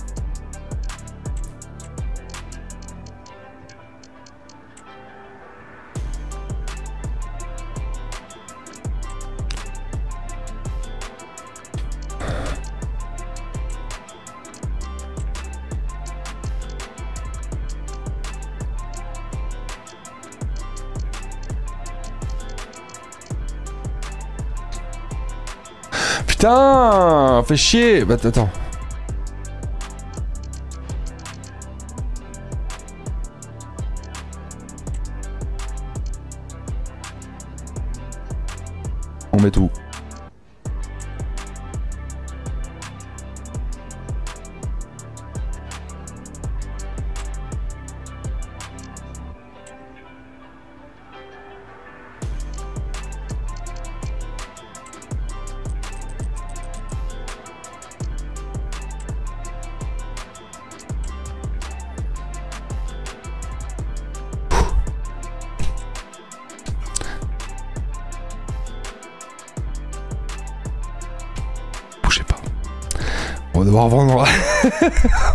Putain, fais chier. Bah attends. On met tout.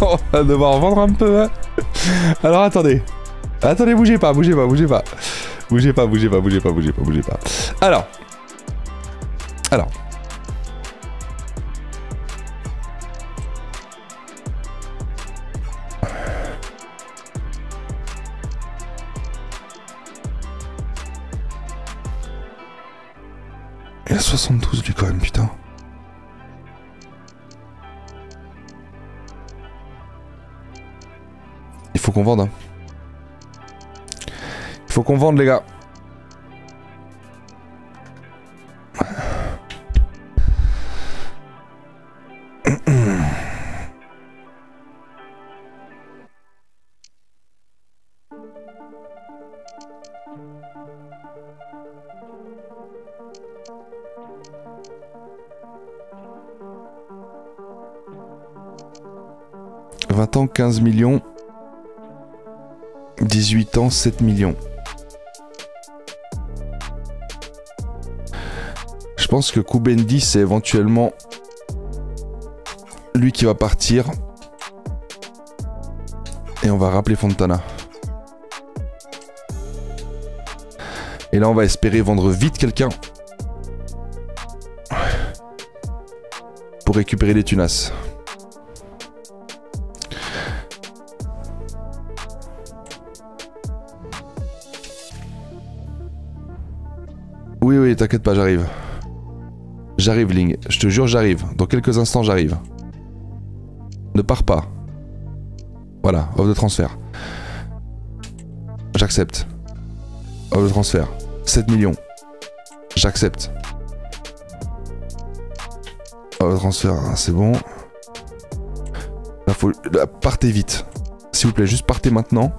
On va devoir vendre un peu, hein. Alors attendez. Attendez, bougez pas, bougez pas, bougez pas. Bougez pas, bougez pas, bougez pas, bougez pas, bougez pas. Alors. Alors. Il a 72 lui quand même, putain. Qu'on vende, hein. Il faut qu'on vende, les gars. « 20 ans, 15 millions. » 18 ans, 7 millions. Je pense que Koubendi, c'est éventuellement lui qui va partir. Et on va rappeler Fontana. Et là, on va espérer vendre vite quelqu'un pour récupérer les tunasses. Oui, oui, t'inquiète pas, j'arrive. J'arrive, Ling. Je te jure, j'arrive. Dans quelques instants, j'arrive. Ne pars pas. Voilà, offre de transfert. J'accepte. Offre de transfert. 7 millions. J'accepte. Offre de transfert, c'est bon. Là, faut... Là, partez vite. S'il vous plaît, juste partez maintenant.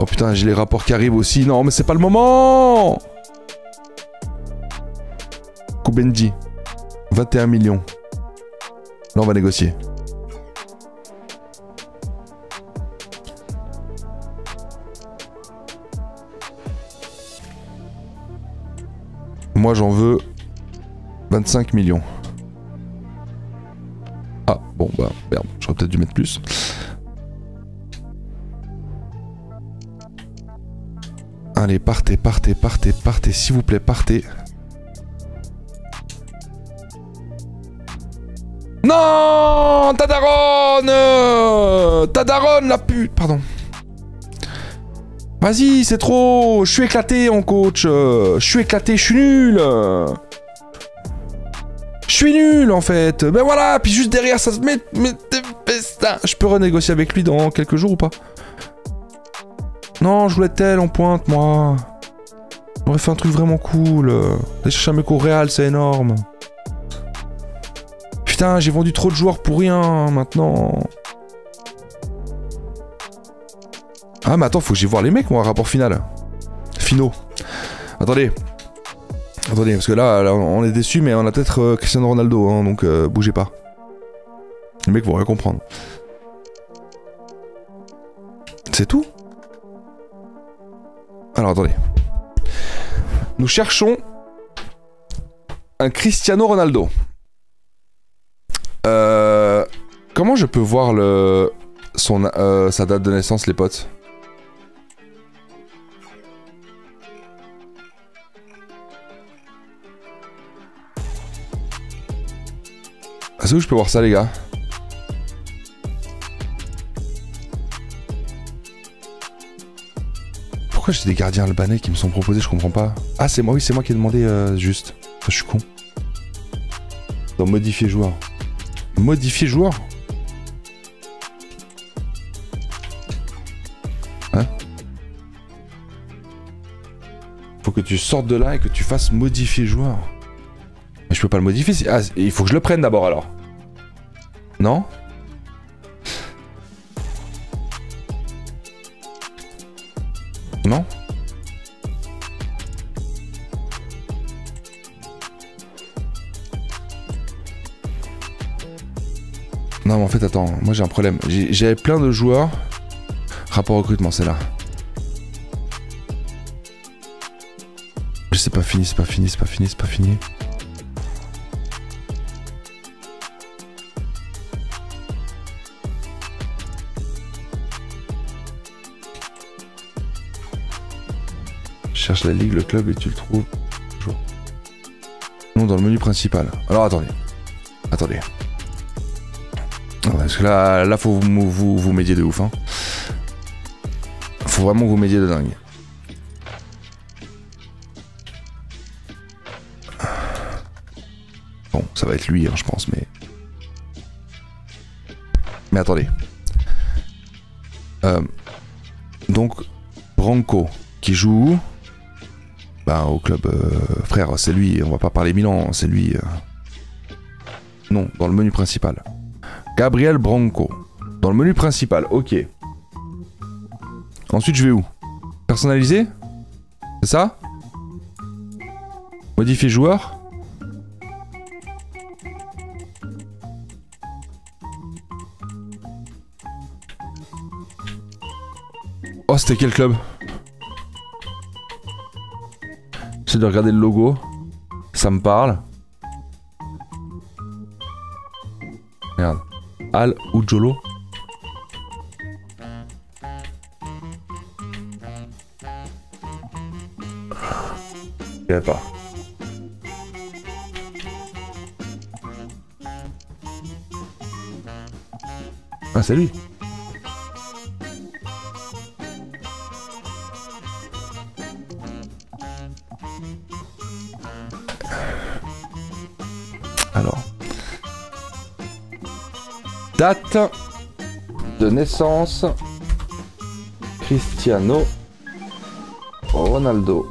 Oh putain, j'ai les rapports qui arrivent aussi. Non, mais c'est pas le moment. Koubendi, 21 millions. Là, on va négocier. Moi, j'en veux 25 millions. Ah, bon, bah, merde. J'aurais peut-être dû mettre plus. Allez, partez, partez, partez, partez, s'il vous plaît, partez. Non, ta daronne, la pute. Pardon. Vas-y, c'est trop. Je suis éclaté en coach. Je suis éclaté, je suis nul. Je suis nul en fait. Ben voilà, puis juste derrière ça se met... Je peux renégocier avec lui dans quelques jours ou pas? Non, je voulais tel en pointe, moi. On aurait fait un truc vraiment cool. Aller chercher un mec au Real, c'est énorme. Putain, j'ai vendu trop de joueurs pour rien, maintenant. Ah, mais attends, faut que j'aille voir les mecs, moi, rapport final. Finaux. Attendez. Attendez, parce que là, on est déçus, mais on a peut-être Cristiano Ronaldo, hein, donc bougez pas. Les mecs vont rien comprendre. C'est tout ? Alors attendez. Nous cherchons un Cristiano Ronaldo. Comment je peux voir le sa date de naissance, les potes? Ah, c'est où je peux voir ça, les gars? Pourquoi j'ai des gardiens albanais qui me sont proposés, je comprends pas. Ah, c'est moi, oui, c'est moi qui ai demandé juste. Enfin, je suis con. Dans modifier joueur. Modifier joueur? Hein? Faut que tu sortes de là et que tu fasses modifier joueur. Mais je peux pas le modifier. Ah, il faut que je le prenne d'abord alors. Non? Non? Non mais en fait attends, moi j'ai un problème. J'avais plein de joueurs. Rapport recrutement, c'est là. C'est pas fini, c'est pas fini, c'est pas fini, c'est pas fini. Cherche la ligue, le club et tu le trouves. Non, dans le menu principal. Alors attendez. Attendez. Parce que là, faut vous médier de ouf. Hein. Faut vraiment vous médier de dingue. Bon, ça va être lui, hein, je pense, mais. Mais attendez. Donc, Branco, qui joue. Ben, au club frère, c'est lui, on va pas parler Milan, c'est lui. Non, dans le menu principal. Gabriel Branco. Dans le menu principal, ok. Ensuite, je vais où? Personnaliser? C'est ça? Modifier joueur? Oh, c'était quel club? J'essaie de regarder le logo. Ça me parle. Merde. Al Ujolo. Je sais pas. Ah, c'est lui. Alors. Date de naissance. Cristiano Ronaldo.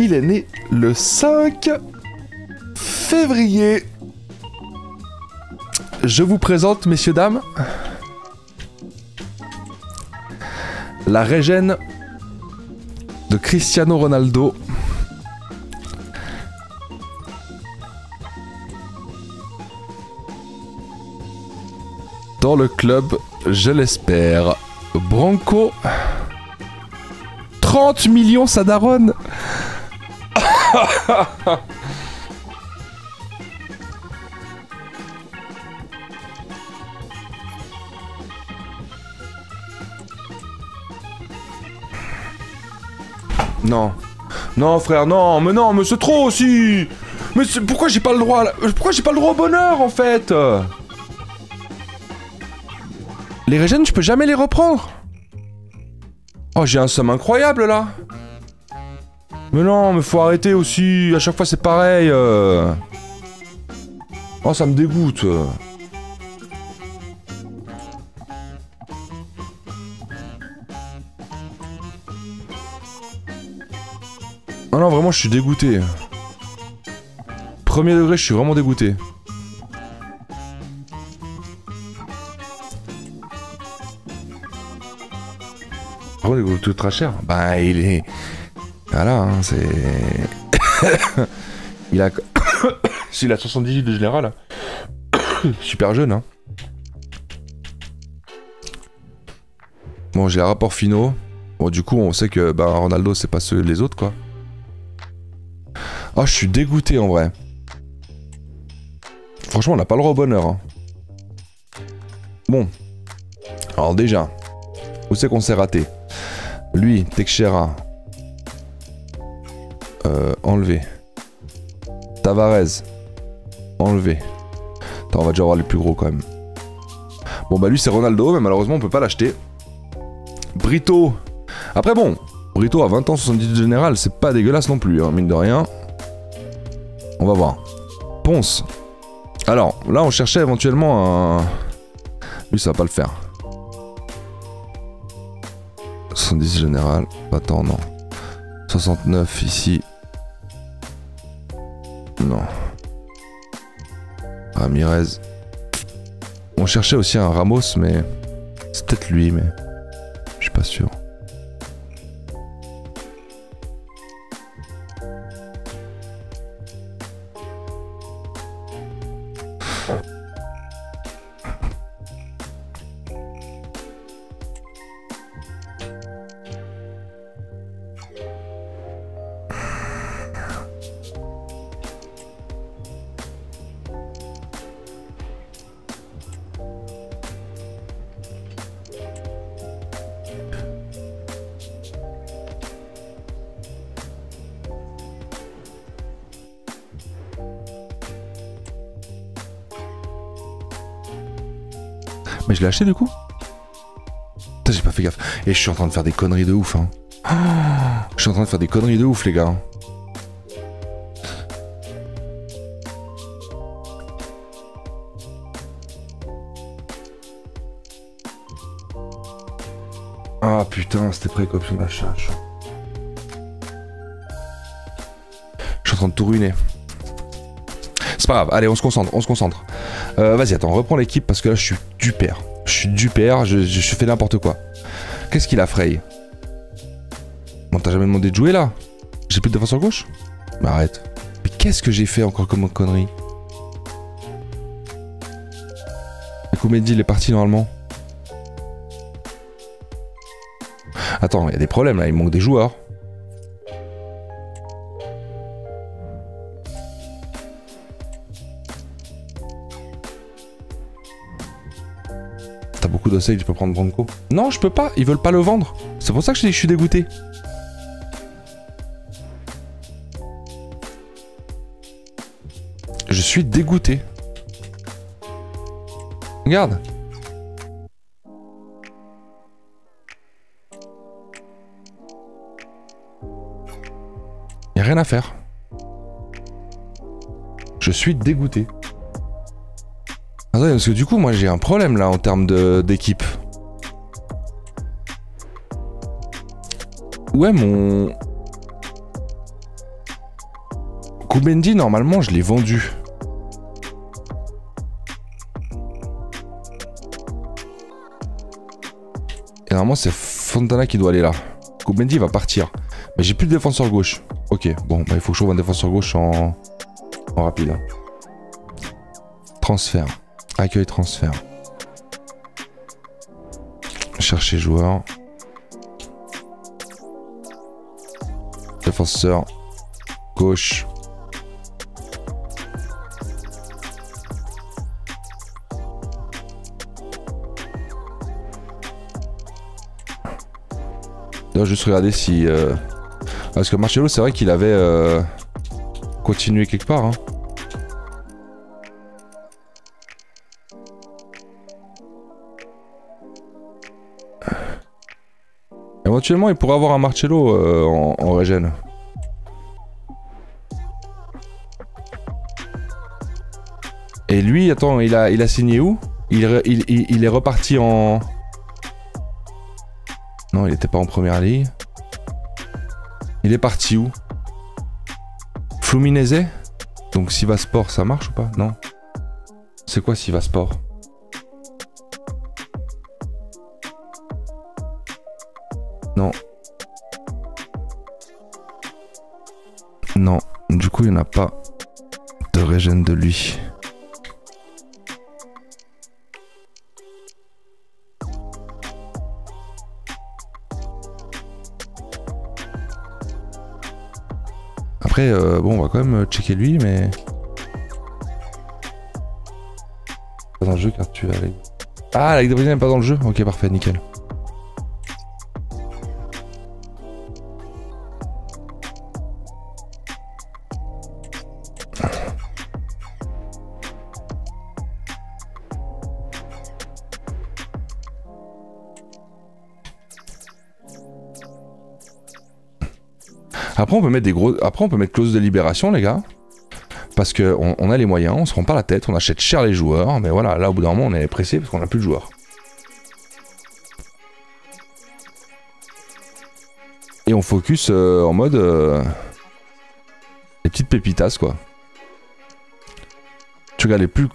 Il est né le 5 février. Je vous présente, messieurs, dames, la régène de Cristiano Ronaldo. Dans le club, je l'espère, Branco. 30 millions, sa daronne. Non. Non, frère, non. Mais non, mais c'est trop aussi. Mais pourquoi j'ai pas le droit à... Pourquoi j'ai pas le droit au bonheur, en fait? Les régènes, je peux jamais les reprendre. Oh, j'ai un somme incroyable, là. Mais non, mais faut arrêter aussi. À chaque fois, c'est pareil. Oh, ça me dégoûte. Ah non, vraiment, je suis dégoûté. Premier degré, je suis vraiment dégoûté. Oh, il est tout très cher. Bah, il est... Voilà, hein, c'est... il a... S'il a 78 de général. Super jeune, hein. Bon, j'ai les rapports finaux. Bon, du coup, on sait que bah, Ronaldo, c'est pas ceux les autres, quoi. Oh, je suis dégoûté en vrai. Franchement, on n'a pas le droit au bonheur. Hein. Bon. Alors, déjà, où c'est qu'on s'est raté? Lui, Teixeira. Enlevé. Tavares. Enlevé. Attends, on va déjà avoir les plus gros quand même. Bon, bah, lui, c'est Ronaldo, mais malheureusement, on peut pas l'acheter. Brito. Après, bon, Brito à 20 ans, 70 général, c'est pas dégueulasse non plus, hein, mine de rien. On va voir. Ponce. Alors, là, on cherchait éventuellement un... Lui, ça va pas le faire. 70 général. Attends, non. 69 ici. Non. Ramirez. On cherchait aussi un Ramos, mais... C'est peut-être lui, mais... Je suis pas sûr. Mais je l'ai acheté du coup? Putain, j'ai pas fait gaffe. Et je suis en train de faire des conneries de ouf, hein. Oh, je suis en train de faire des conneries de ouf, les gars. Ah putain, c'était précaution d'achat. Je suis en train de tout ruiner. C'est pas grave, allez, on se concentre, on se concentre. Vas-y, attends, reprends l'équipe parce que là, je suis du père. Je suis du père, je fais n'importe quoi. Qu'est-ce qu'il a, Frey? On t'a jamais demandé de jouer, là? J'ai plus de défenseur gauche? Mais arrête. Mais qu'est-ce que j'ai fait encore comme connerie? Koubendi, il est parti, normalement. Attends, il y a des problèmes, là. Il manque des joueurs. coup d'oseille, je peux prendre Branco. Non, je peux pas, ils veulent pas le vendre. C'est pour ça que je suis dégoûté. Je suis dégoûté. Regarde. Y'a rien à faire. Je suis dégoûté. Attendez, parce que du coup, moi j'ai un problème là en termes d'équipe. Ouais, mon... Koubendi, normalement, je l'ai vendu. Et normalement, c'est Fontana qui doit aller là. Koubendi va partir. Mais j'ai plus de défenseur gauche. Ok, bon, bah, il faut que je trouve un défenseur gauche en rapide. Transfert. Accueil transfert. Chercher joueur. Défenseur gauche. Là, juste regarder si... Parce que Marcelo, c'est vrai qu'il avait continué quelque part. Hein. Éventuellement, il pourrait avoir un Marcelo en régène. Et lui, attends, il a signé où? Il est reparti en... Non, il n'était pas en première ligue. Il est parti où? Fluminense? Donc Sivasport, ça marche ou pas? Non. C'est quoi Sivasport? Non. Non. Du coup, il n'y en a pas de régène de lui. Après, bon, on va quand même checker lui, mais... Pas dans le jeu car tu es avec... Ah, la Ligue des Brésiliens n'est pas dans le jeu? Ok, parfait, nickel. Après on peut mettre des gros. Après on peut mettre clause de libération les gars. Parce que on a les moyens, on se rend pas la tête, on achète cher les joueurs, mais voilà, là au bout d'un moment on est pressé parce qu'on n'a plus de joueurs. Et on focus en mode les petites pépitas quoi. Tu regardes les plus.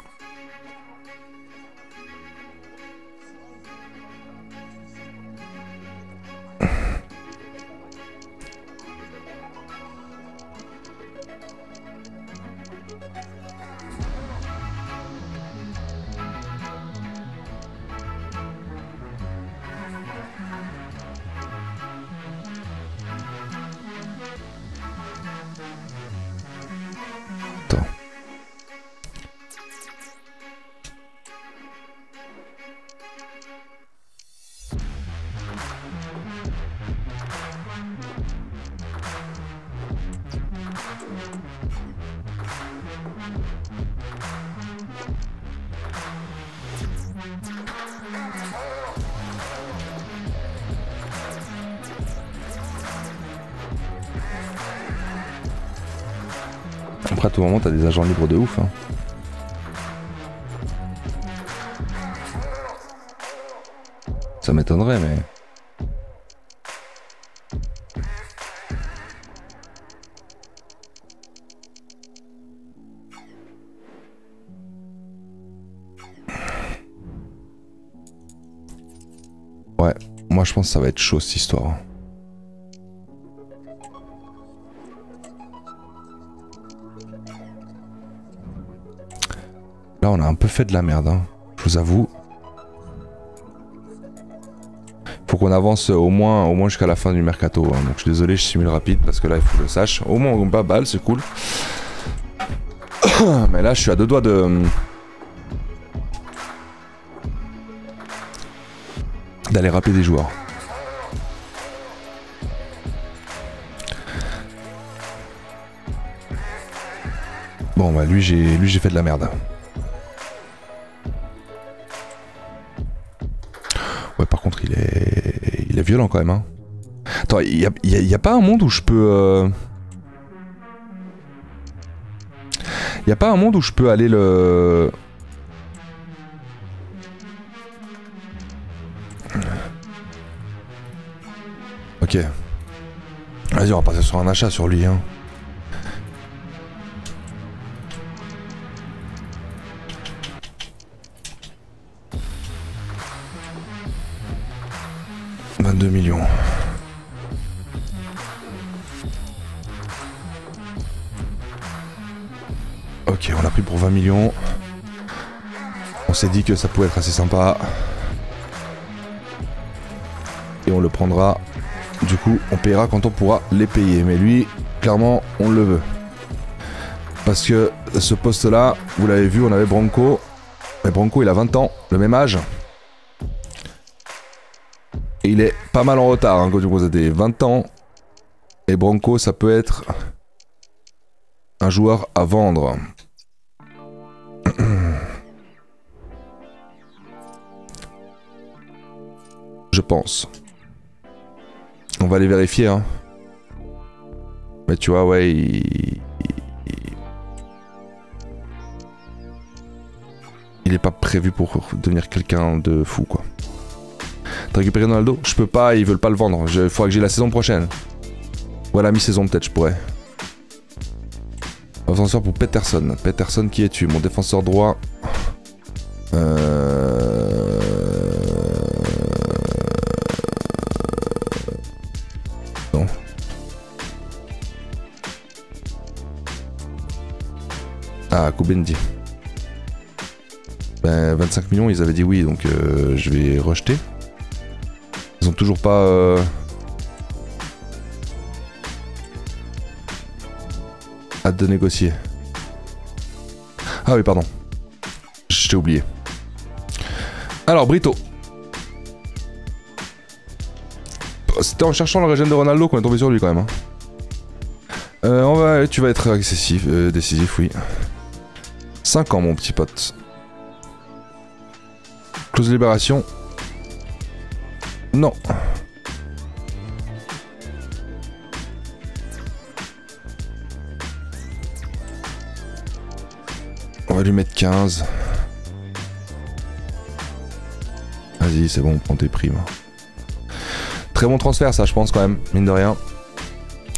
Après à tout moment t'as des agents libres de ouf hein. Ça m'étonnerait mais... Ouais, moi je pense que ça va être chaud cette histoire. Là on a un peu fait de la merde, hein. Je vous avoue. Faut qu'on avance au moins jusqu'à la fin du mercato. Hein. Donc je suis désolé, je simule rapide parce que là il faut que je le sache. Au moins on bat Bâle, c'est cool. Mais là je suis à deux doigts de... d'aller rappeler des joueurs. Bon bah lui j'ai fait de la merde. Ouais par contre il est violent quand même hein. Attends, y a pas un monde où je peux... Y a pas un monde où je peux aller le... Ok. Vas-y on va passer sur un achat sur lui hein. Millions. Ok, on l'a pris pour 20 millions. On s'est dit que ça pouvait être assez sympa. Et on le prendra. Du coup, on payera quand on pourra les payer. Mais lui, clairement, on le veut. Parce que ce poste-là, vous l'avez vu, on avait Branco. Mais Branco, il a 20 ans, le même âge. Et il est pas mal en retard hein, quand tu poses des 20 ans. Et Branco, ça peut être un joueur à vendre. Je pense. On va aller vérifier. Hein. Mais tu vois, ouais... Il est pas prévu pour devenir quelqu'un de fou, quoi. T'as récupéré Ronaldo? Je peux pas, ils veulent pas le vendre. Il faudra que j'ai la saison prochaine. Voilà, mi-saison peut-être, je pourrais. Défenseur pour Peterson. Peterson, qui es-tu? Mon défenseur droit. Non. Ah, Koubendi. Ben, 25 millions, ils avaient dit oui, donc je vais rejeter. Ils ont toujours pas... Hâte de négocier. Ah oui, pardon. Je t'ai oublié. Alors, Brito. C'était en cherchant le régène de Ronaldo qu'on est tombé sur lui quand même. Hein. Tu vas être excessif, décisif, oui. 5 ans, mon petit pote. Clause de libération. Non. On va lui mettre 15. Vas-y, c'est bon, prends tes primes. Très bon transfert, ça, je pense, quand même, mine de rien.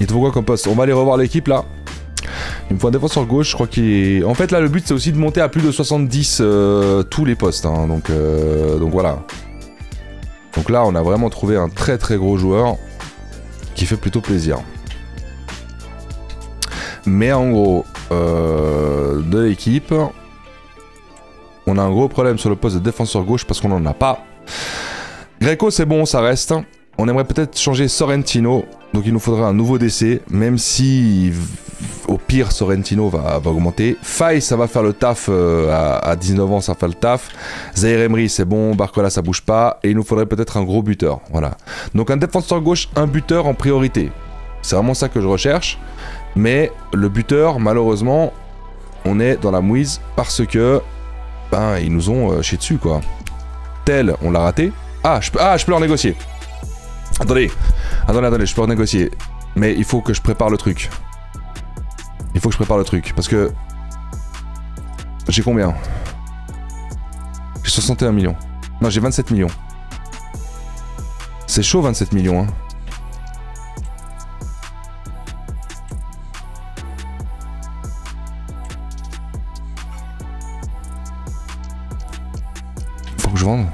Il te faut quoi comme poste? On va aller revoir l'équipe, là. Il me faut un défenseur gauche, je crois qu'il est... En fait, là, le but, c'est aussi de monter à plus de 70 tous les postes, hein, donc voilà. Donc là, on a vraiment trouvé un très très gros joueur qui fait plutôt plaisir. Mais en gros, de l'équipe, on a un gros problème sur le poste de défenseur gauche parce qu'on n'en a pas. Greco, c'est bon, ça reste. On aimerait peut-être changer Sorrentino. Donc il nous faudrait un nouveau DC, même si au pire Sorrentino va augmenter. Faille, ça va faire le taf, à 19 ans ça va faire le taf. Zaïre Emery, c'est bon, Barcola ça bouge pas. Et il nous faudrait peut-être un gros buteur, voilà. Donc un défenseur gauche, un buteur en priorité. C'est vraiment ça que je recherche. Mais le buteur, malheureusement, on est dans la mouise parce que, ben, ils nous ont chié dessus quoi. Tel, on l'a raté. Ah, je peux leur négocier. Attendez, je peux renégocier. Mais il faut que je prépare le truc. Parce que... J'ai combien? J'ai 61 millions. Non, j'ai 27 millions. C'est chaud 27 millions. Hein. Faut que je vende.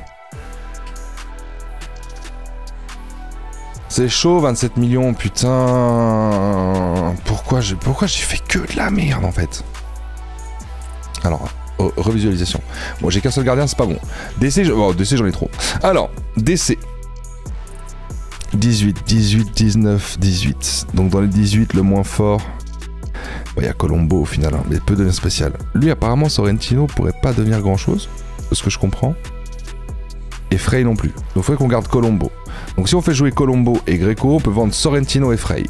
C'est chaud 27 millions, putain. Pourquoi j'ai fait que de la merde en fait. Alors, revisualisation. Bon, j'ai qu'un seul gardien, c'est pas bon. DC, DC j'en ai trop. Alors, DC. 18, 18, 19, 18. Donc dans les 18, le moins fort. Il y a Colombo au final, hein, mais il peut devenir spécial. Lui apparemment Sorrentino pourrait pas devenir grand chose, de ce que je comprends. et Frey non plus. Donc il faudrait qu'on garde Colombo. Donc si on fait jouer Colombo et Greco, on peut vendre Sorrentino et Frey.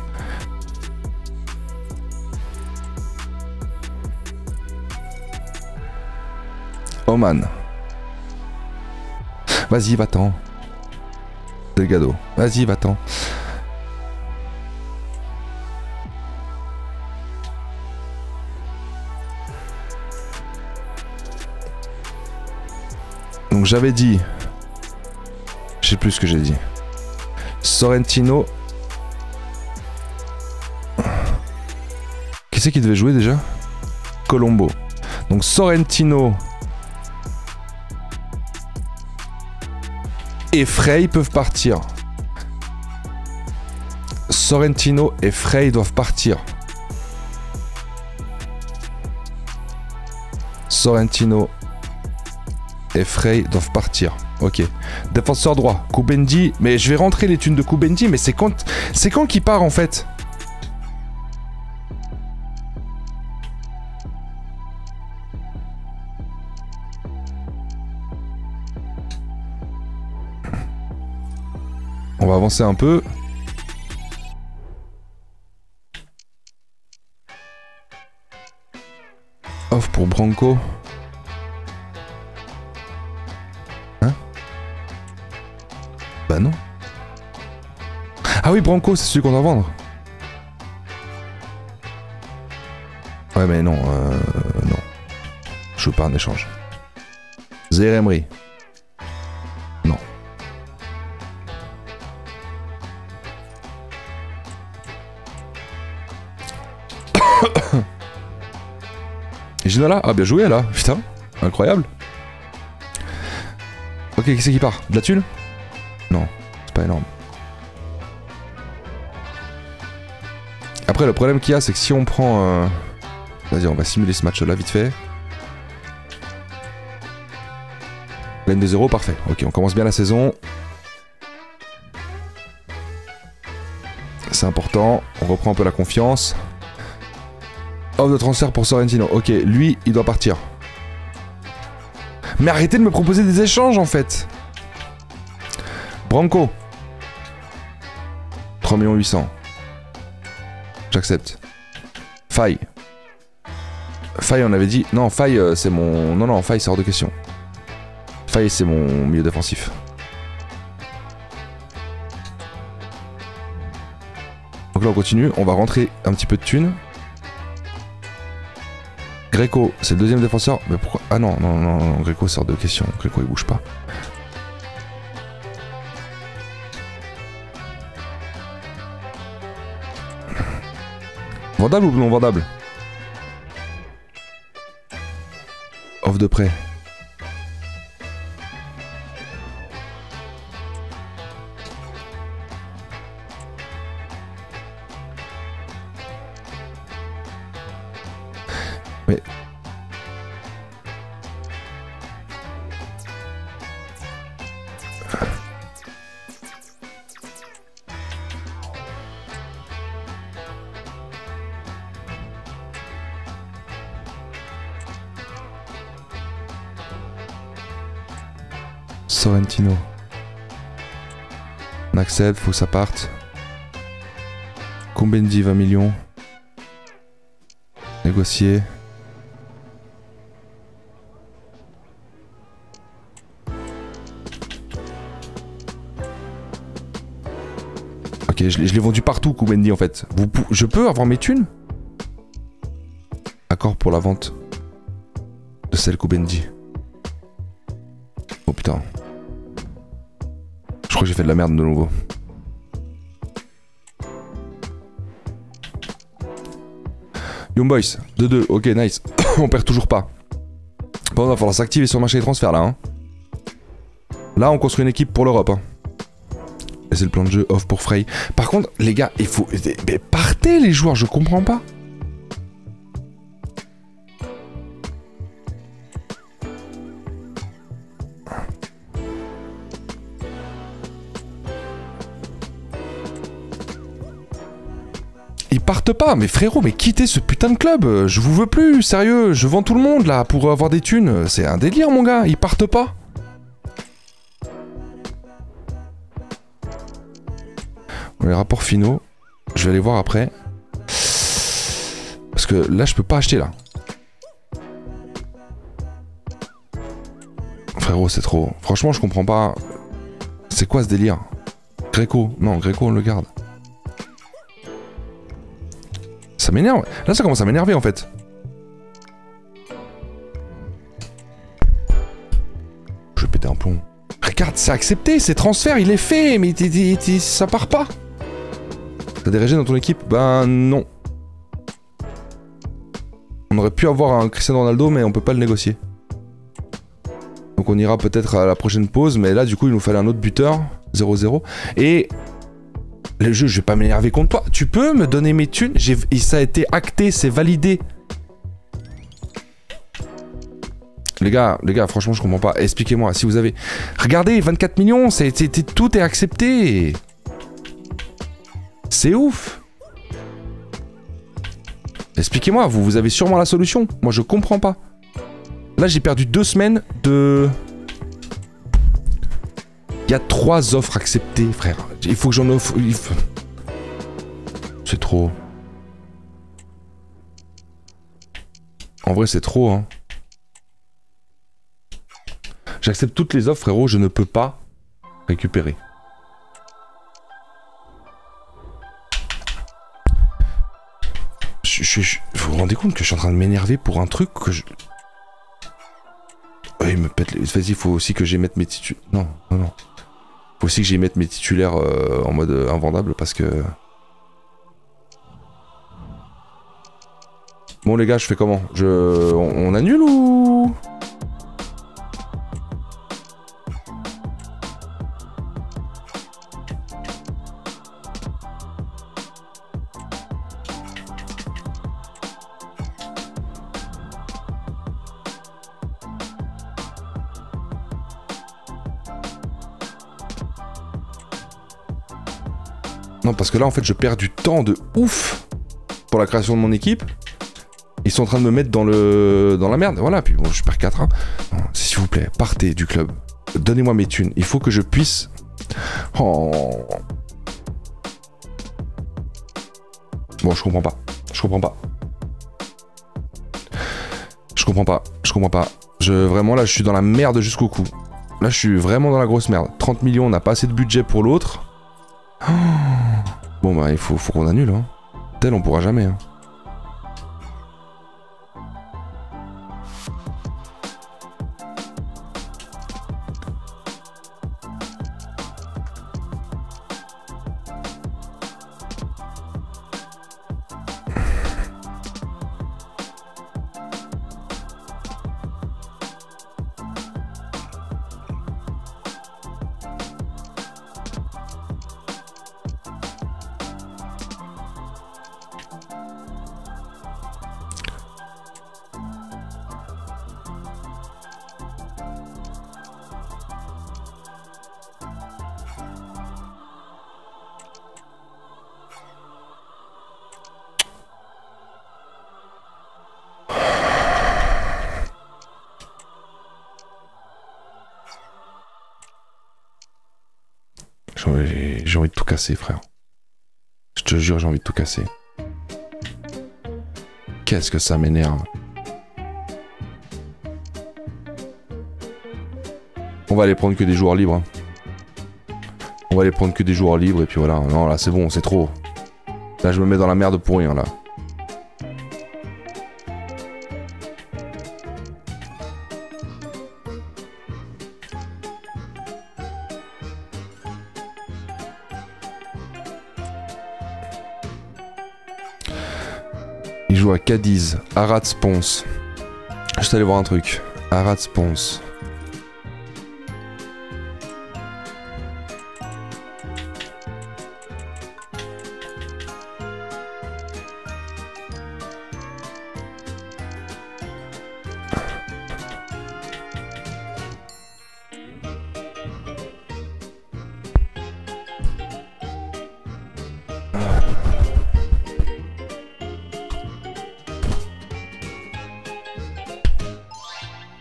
Oman. Vas-y, va-t'en. Delgado. Vas-y, va-t'en. Donc j'avais dit... Je sais plus ce que j'ai dit. Sorrentino. Qui c'est qui devait jouer déjà? Colombo. Donc Sorrentino... et Frey peuvent partir. Sorrentino et Frey doivent partir. Sorrentino et Frey doivent partir. Ok. Défenseur droit, Koubendi. Mais je vais rentrer les thunes de Koubendi. Mais c'est quand qu'il part en fait? On va avancer un peu. Off pour Branco. Hein? Bah non. Ah oui, Branco, c'est celui qu'on doit vendre. Ouais mais non, non. Je veux pas un échange. Zaïre Emery. Ginola, ah bien joué là, putain, incroyable. Ok, qui c'est qui part? De la thune? Non, c'est pas énorme. Après le problème qu'il y a, c'est que si on prend... Vas-y, on va simuler ce match là vite fait. Gagne des euros, parfait. Ok, on commence bien la saison. C'est important, on reprend un peu la confiance. Offre de transfert pour Sorrentino. Ok, lui, il doit partir. Mais arrêtez de me proposer des échanges, en fait. Branco. 3 800 000. J'accepte. Faille. Faille, on avait dit... Non, Faille, c'est mon... Non, non, Faille, c'est hors de question. Faille, c'est mon milieu défensif. Donc là, on continue. On va rentrer un petit peu de thunes. Greco, c'est le deuxième défenseur. Mais pourquoi? Ah non, non, non, non, Greco sort de question. Greco, il bouge pas. Vendable ou non vendable? Offre de prêt. Sorrentino. On accepte, faut que ça parte. Koubendi 20 millions. Négocier. Ok, je l'ai vendu partout, Koubendi en fait. Je peux avoir mes thunes? Accord pour la vente de celle Koubendi. Oh putain. Je crois que j'ai fait de la merde de nouveau. Young Boys, 2-2, ok nice. On perd toujours pas. Bon, il va falloir s'activer sur le marché des transferts là. Hein. Là on construit une équipe pour l'Europe. Hein. Et c'est le plan de jeu off pour Frey. Par contre les gars, il faut... Mais partez les joueurs, je comprends pas. Partent pas, mais frérot, mais quittez ce putain de club, je vous veux plus, sérieux, je vends tout le monde là pour avoir des thunes, c'est un délire mon gars, ils partent pas. Les rapports finaux, je vais aller voir après. Parce que là, je peux pas acheter là. Frérot, c'est trop. Franchement, je comprends pas. C'est quoi ce délire? Gréco. Non, Gréco, on le garde. Ça m'énerve. Là, ça commence à m'énerver en fait. Je vais péter un plomb. Regarde, c'est accepté, c'est transfert, il est fait, mais ça part pas. T'as des régés dans ton équipe? Ben non. On aurait pu avoir un Cristiano Ronaldo, mais on peut pas le négocier. Donc on ira peut-être à la prochaine pause, mais là du coup il nous fallait un autre buteur, 0-0. Et le jeu, je vais pas m'énerver contre toi. Tu peux me donner mes thunes? Ça a été acté, c'est validé. Les gars, franchement je comprends pas. Expliquez-moi si vous avez... Regardez, 24 millions, tout est accepté. C'est ouf. Expliquez-moi, vous avez sûrement la solution. Moi je comprends pas. Là, j'ai perdu 2 semaines de... Il y a 3 offres acceptées, frère. Il faut que j'en offre... C'est trop. En vrai, c'est trop, hein. J'accepte toutes les offres, frérot. Je ne peux pas récupérer. Vous vous rendez compte que je suis en train de m'énerver pour un truc que je... Il me pète les... Vas-y, faut aussi que j'y mette mes titulaires. Non, non, non. Faut aussi que j'y mette mes titulaires en mode invendable parce que... Bon les gars, je fais comment? On annule ou... Parce que là en fait je perds du temps de ouf pour la création de mon équipe. Ils sont en train de me mettre dans la merde. Voilà, puis bon je perds 4 hein. S'il vous plaît, partez du club. Donnez-moi mes thunes. Il faut que je puisse... Oh. Bon je comprends pas. Je comprends pas. Vraiment là je suis dans la merde jusqu'au cou. Là je suis vraiment dans la grosse merde. 30 millions, on n'a pas assez de budget pour l'autre. Oh. Bon bah il faut qu'on annule hein. Tel on pourra jamais hein. J'ai envie de tout casser, frère. Je te jure, j'ai envie de tout casser. Qu'est-ce que ça m'énerve. On va aller prendre que des joueurs libres. On va aller prendre que des joueurs libres et puis voilà. Non, là, c'est bon, c'est trop. Là, je me mets dans la merde pour rien, là. À Cadiz, Arad Ponce. Je suis allé voir un truc. Arad Ponce.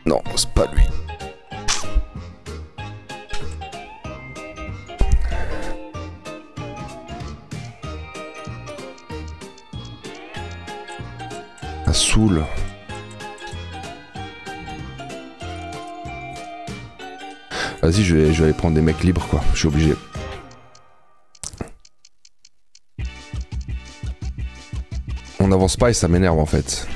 Non, c'est pas lui. Ça saoule. Vas-y, je vais aller prendre des mecs libres, quoi. Je suis obligé. On n'avance pas et ça m'énerve, en fait.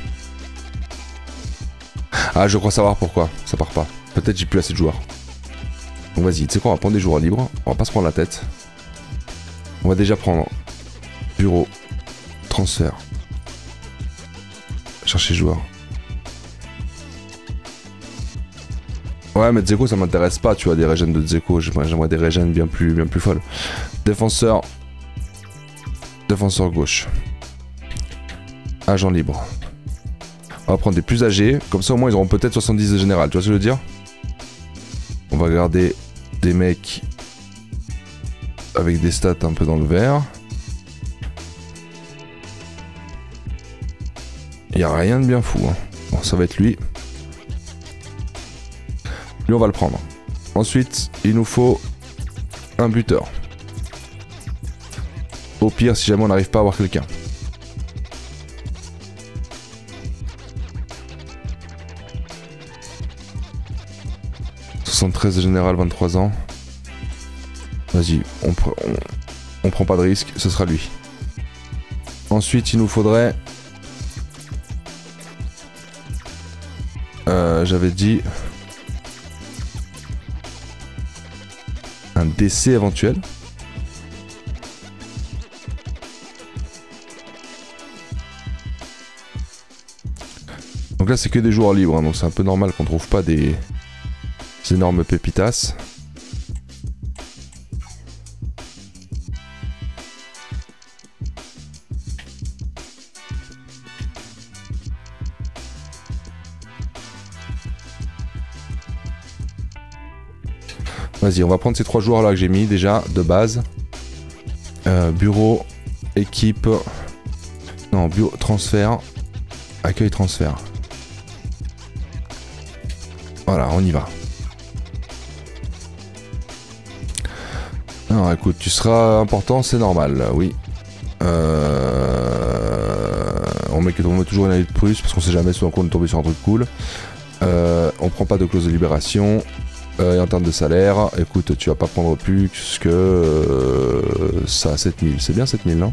Ah, je crois savoir pourquoi. Ça part pas. Peut-être j'ai plus assez de joueurs. Donc vas-y, tu sais quoi, on va prendre des joueurs libres. On va pas se prendre la tête. On va déjà prendre... Bureau. Transfert. Chercher joueur. Ouais, mais Dzeko ça m'intéresse pas, tu vois, des régènes de Dzeko. J'aimerais des régènes bien plus folles. Défenseur. Défenseur gauche. Agent libre. On va prendre des plus âgés. Comme ça, au moins, ils auront peut-être 70 de général. Tu vois ce que je veux dire? On va garder des mecs avec des stats un peu dans le vert. Il n'y a rien de bien fou. Hein. Bon, ça va être lui. Lui, on va le prendre. Ensuite, il nous faut un buteur. Au pire, si jamais on n'arrive pas à avoir quelqu'un. Général, 23 ans. Vas-y, on prend pas de risque, ce sera lui. Ensuite, il nous faudrait... j'avais dit... un décès éventuel. Donc là, c'est que des joueurs libres, hein, donc c'est un peu normal qu'on trouve pas des... énormes pépitas. Vas-y, on va prendre ces trois joueurs là que j'ai mis déjà de base. Bureau, équipe, non, bureau, transfert, accueil, transfert. Voilà, on y va. Non, écoute, tu seras important, c'est normal, oui. On met toujours une année de plus, parce qu'on sait jamais si on compte tomber sur un truc cool. On prend pas de clause de libération. Et en termes de salaire, écoute, tu vas pas prendre plus que ça, 7000. C'est bien 7000, non?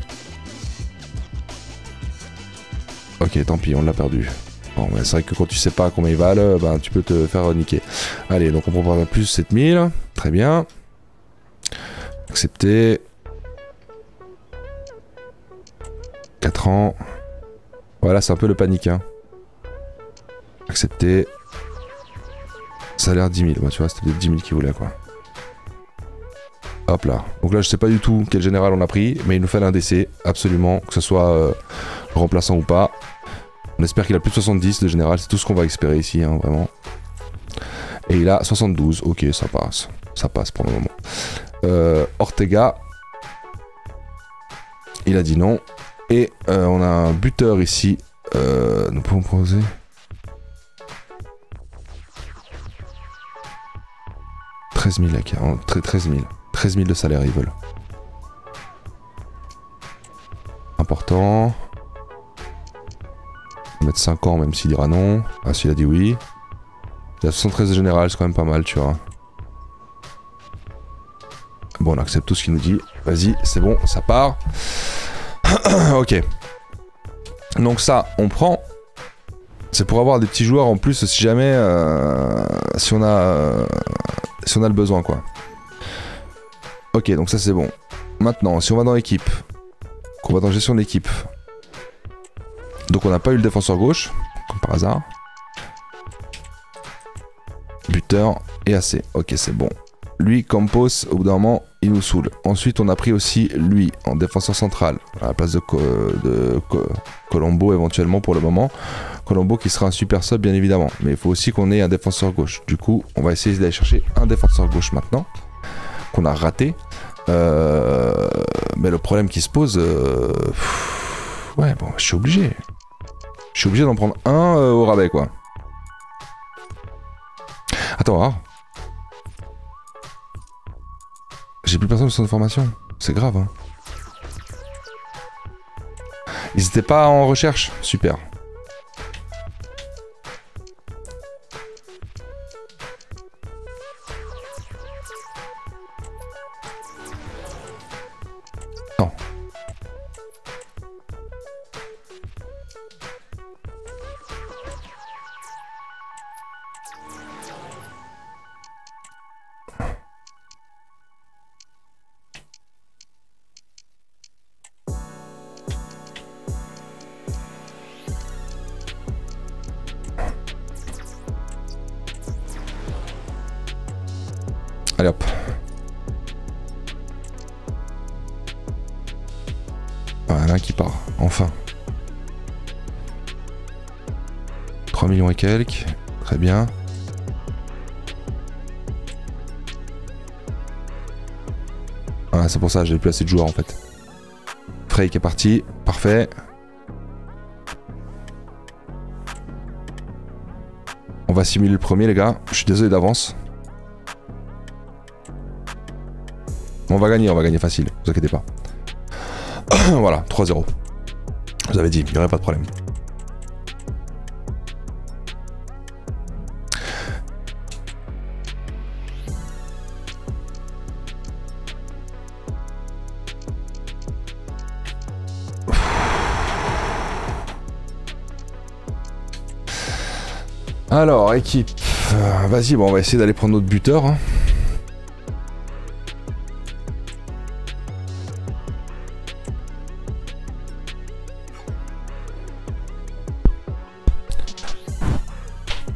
Ok, tant pis, on l'a perdu. Bon, mais c'est vrai que quand tu sais pas combien ils valent, ben, tu peux te faire niquer. Allez, donc on prend pas plus 7000, très bien. Accepté. 4 ans. Voilà, c'est un peu le panique. Hein. Accepté. Salaire 10 000. Ouais, tu vois, c'était peut-être 10 000 qu'il voulait, quoi. Hop là. Donc là, je sais pas du tout quel général on a pris, mais il nous fallait un décès, absolument, que ce soit remplaçant ou pas. On espère qu'il a plus de 70 de général, c'est tout ce qu'on va espérer ici, hein, vraiment. Et il a 72. Ok, ça passe. Ça passe pour le moment. Ortega, il a dit non. Et on a un buteur ici. Nous pouvons proposer. $13 000 de salaire, ils veulent. Important. On va mettre 5 ans, même s'il dira non. Ah, s'il a dit oui. Il a 73 de général, c'est quand même pas mal, tu vois. Bon, on accepte tout ce qu'il nous dit. Vas-y, c'est bon, ça part. Ok. Donc ça, on prend. C'est pour avoir des petits joueurs en plus si jamais... si on a le besoin, quoi. Ok, donc ça, c'est bon. Maintenant, si on va dans l'équipe, qu'on va dans gestion d'équipe. Donc on n'a pas eu le défenseur gauche, comme par hasard. Buteur et AC. Ok, c'est bon. Lui, Campos, au bout d'un moment, il nous saoule. Ensuite, on a pris aussi lui en défenseur central, à la place de, Colombo éventuellement pour le moment. Colombo qui sera un super sub, bien évidemment. Mais il faut aussi qu'on ait un défenseur gauche. Du coup, on va essayer d'aller chercher un défenseur gauche maintenant, qu'on a raté. Mais le problème qui se pose... ouais, bon, je suis obligé. Je suis obligé d'en prendre un au rabais, quoi. Attends, hein. J'ai plus personne au centre de formation. C'est grave, hein. Ils étaient pas en recherche. Super. qui part, enfin. 3 millions et quelques, très bien. Ah, c'est pour ça, j'avais plus assez de joueurs en fait. Frey qui est parti, parfait. On va simuler le premier les gars, je suis désolé d'avance. On va gagner facile, vous inquiétez pas. Voilà, 3-0. Vous avez dit, il n'y aurait pas de problème. Alors, équipe, vas-y, bon, on va essayer d'aller prendre notre buteur. Hein.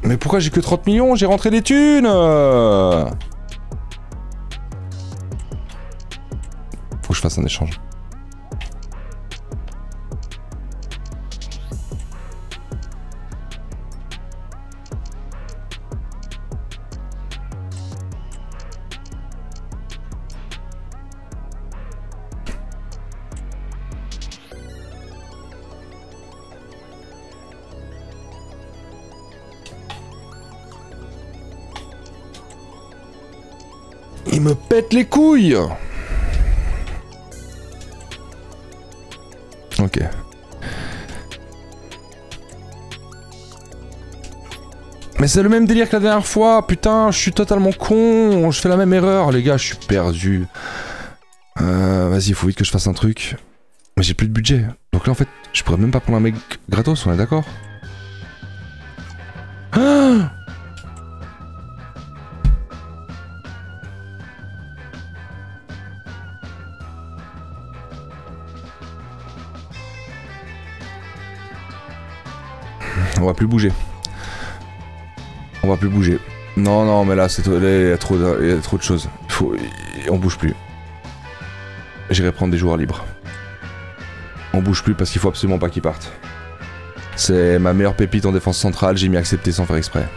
Mais pourquoi j'ai que 30 millions? J'ai rentré des thunes. Faut que je fasse un échange. Les couilles. Ok. Mais c'est le même délire que la dernière fois. Putain, je suis totalement con. Je fais la même erreur, les gars. Je suis perdu. Vas-y, il faut vite que je fasse un truc. Mais j'ai plus de budget. Donc là, en fait, je pourrais même pas prendre un mec gratos. On est d'accord? Ah! On va plus bouger. On va plus bouger. Non, non, mais là, il y a trop de choses. On bouge plus. J'irai prendre des joueurs libres. On bouge plus parce qu'il faut absolument pas qu'ils partent. C'est ma meilleure pépite en défense centrale. J'ai mis accepter sans faire exprès.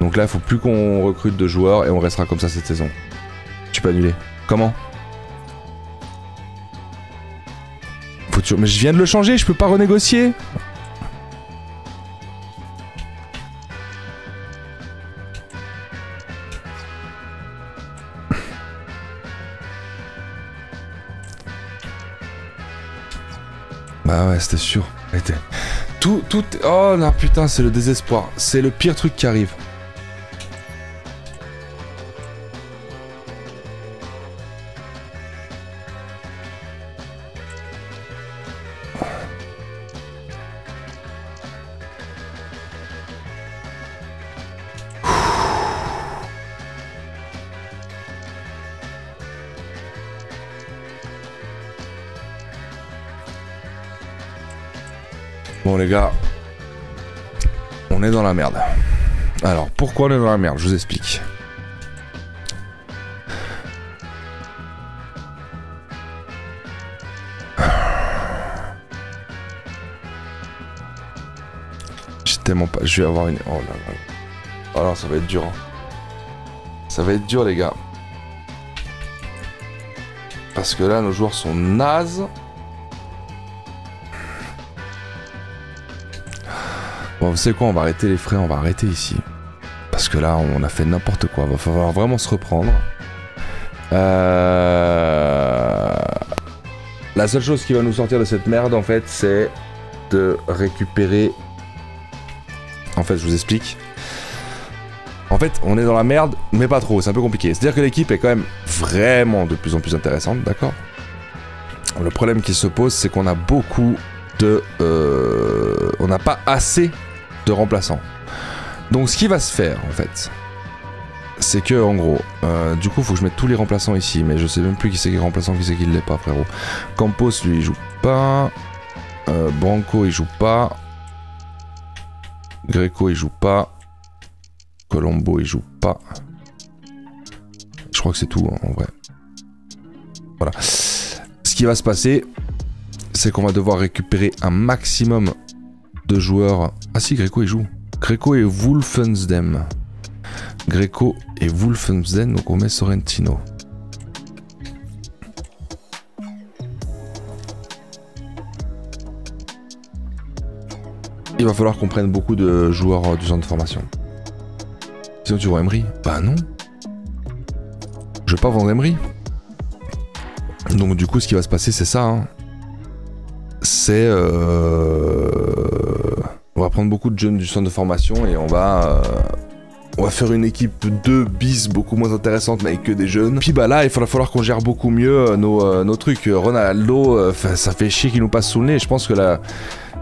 Donc là, il faut plus qu'on recrute de joueurs et on restera comme ça cette saison. Tu peux annuler. Comment? Mais je viens de le changer, je peux pas renégocier. Ah ouais, c'était sûr. Tout... Oh non, putain, c'est le désespoir. C'est le pire truc qui arrive. Les gars, on est dans la merde. Alors pourquoi on est dans la merde, je vous explique. J'ai tellement pas... Je vais avoir une... Oh là là. Oh là, ça va être dur. Ça va être dur les gars. Parce que là nos joueurs sont nazes. Bon, vous savez quoi, on va arrêter les frais, on va arrêter ici. Parce que là, on a fait n'importe quoi. Va falloir vraiment se reprendre. La seule chose qui va nous sortir de cette merde, en fait, c'est de récupérer... En fait, je vous explique. En fait, on est dans la merde, mais pas trop. C'est un peu compliqué. C'est-à-dire que l'équipe est quand même vraiment de plus en plus intéressante, d'accord? Le problème qui se pose, c'est qu'on a beaucoup de... on n'a pas assez de remplaçants. Donc ce qui va se faire en fait, c'est que en gros, du coup faut que je mette tous les remplaçants ici, mais je sais même plus qui c'est qui est remplaçant, qui c'est qui ne l'est pas, frérot. Campos lui il joue pas, Branco il joue pas, Greco il joue pas, Colombo il joue pas. Je crois que c'est tout hein, en vrai. Voilà. Ce qui va se passer, c'est qu'on va devoir récupérer un maximum de joueurs. Ah si, Greco il joue. Greco et Wolfensdem. Greco et Wolfensdem, donc on met Sorrentino. Il va falloir qu'on prenne beaucoup de joueurs du centre de formation. Sinon tu vois Emery. Bah non. Je vais pas vendre Emery. Donc du coup ce qui va se passer c'est ça. Hein. C'est... On va prendre beaucoup de jeunes du centre de formation et on va faire une équipe de bis beaucoup moins intéressante mais avec que des jeunes. Puis bah là il va falloir qu'on gère beaucoup mieux nos trucs. Ronaldo, ça fait chier qu'il nous passe sous le nez. Je pense que là...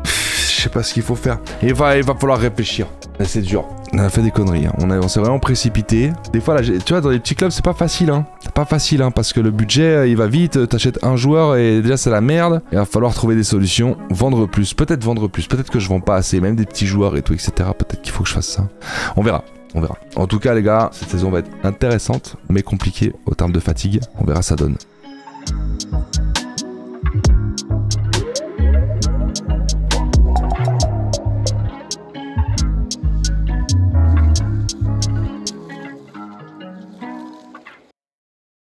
Je sais pas ce qu'il faut faire. Il va falloir réfléchir. C'est dur. On a fait des conneries. Hein. On s'est vraiment précipité. Des fois, là, tu vois, dans les petits clubs, c'est pas facile. Hein. C'est pas facile hein, parce que le budget, il va vite. T'achètes un joueur et déjà, c'est la merde. Il va falloir trouver des solutions. Vendre plus. Peut-être vendre plus. Peut-être que je vends pas assez. Même des petits joueurs et tout, etc. Peut-être qu'il faut que je fasse ça. On verra. On verra. En tout cas, les gars, cette saison va être intéressante, mais compliquée au terme de fatigue. On verra, ça donne.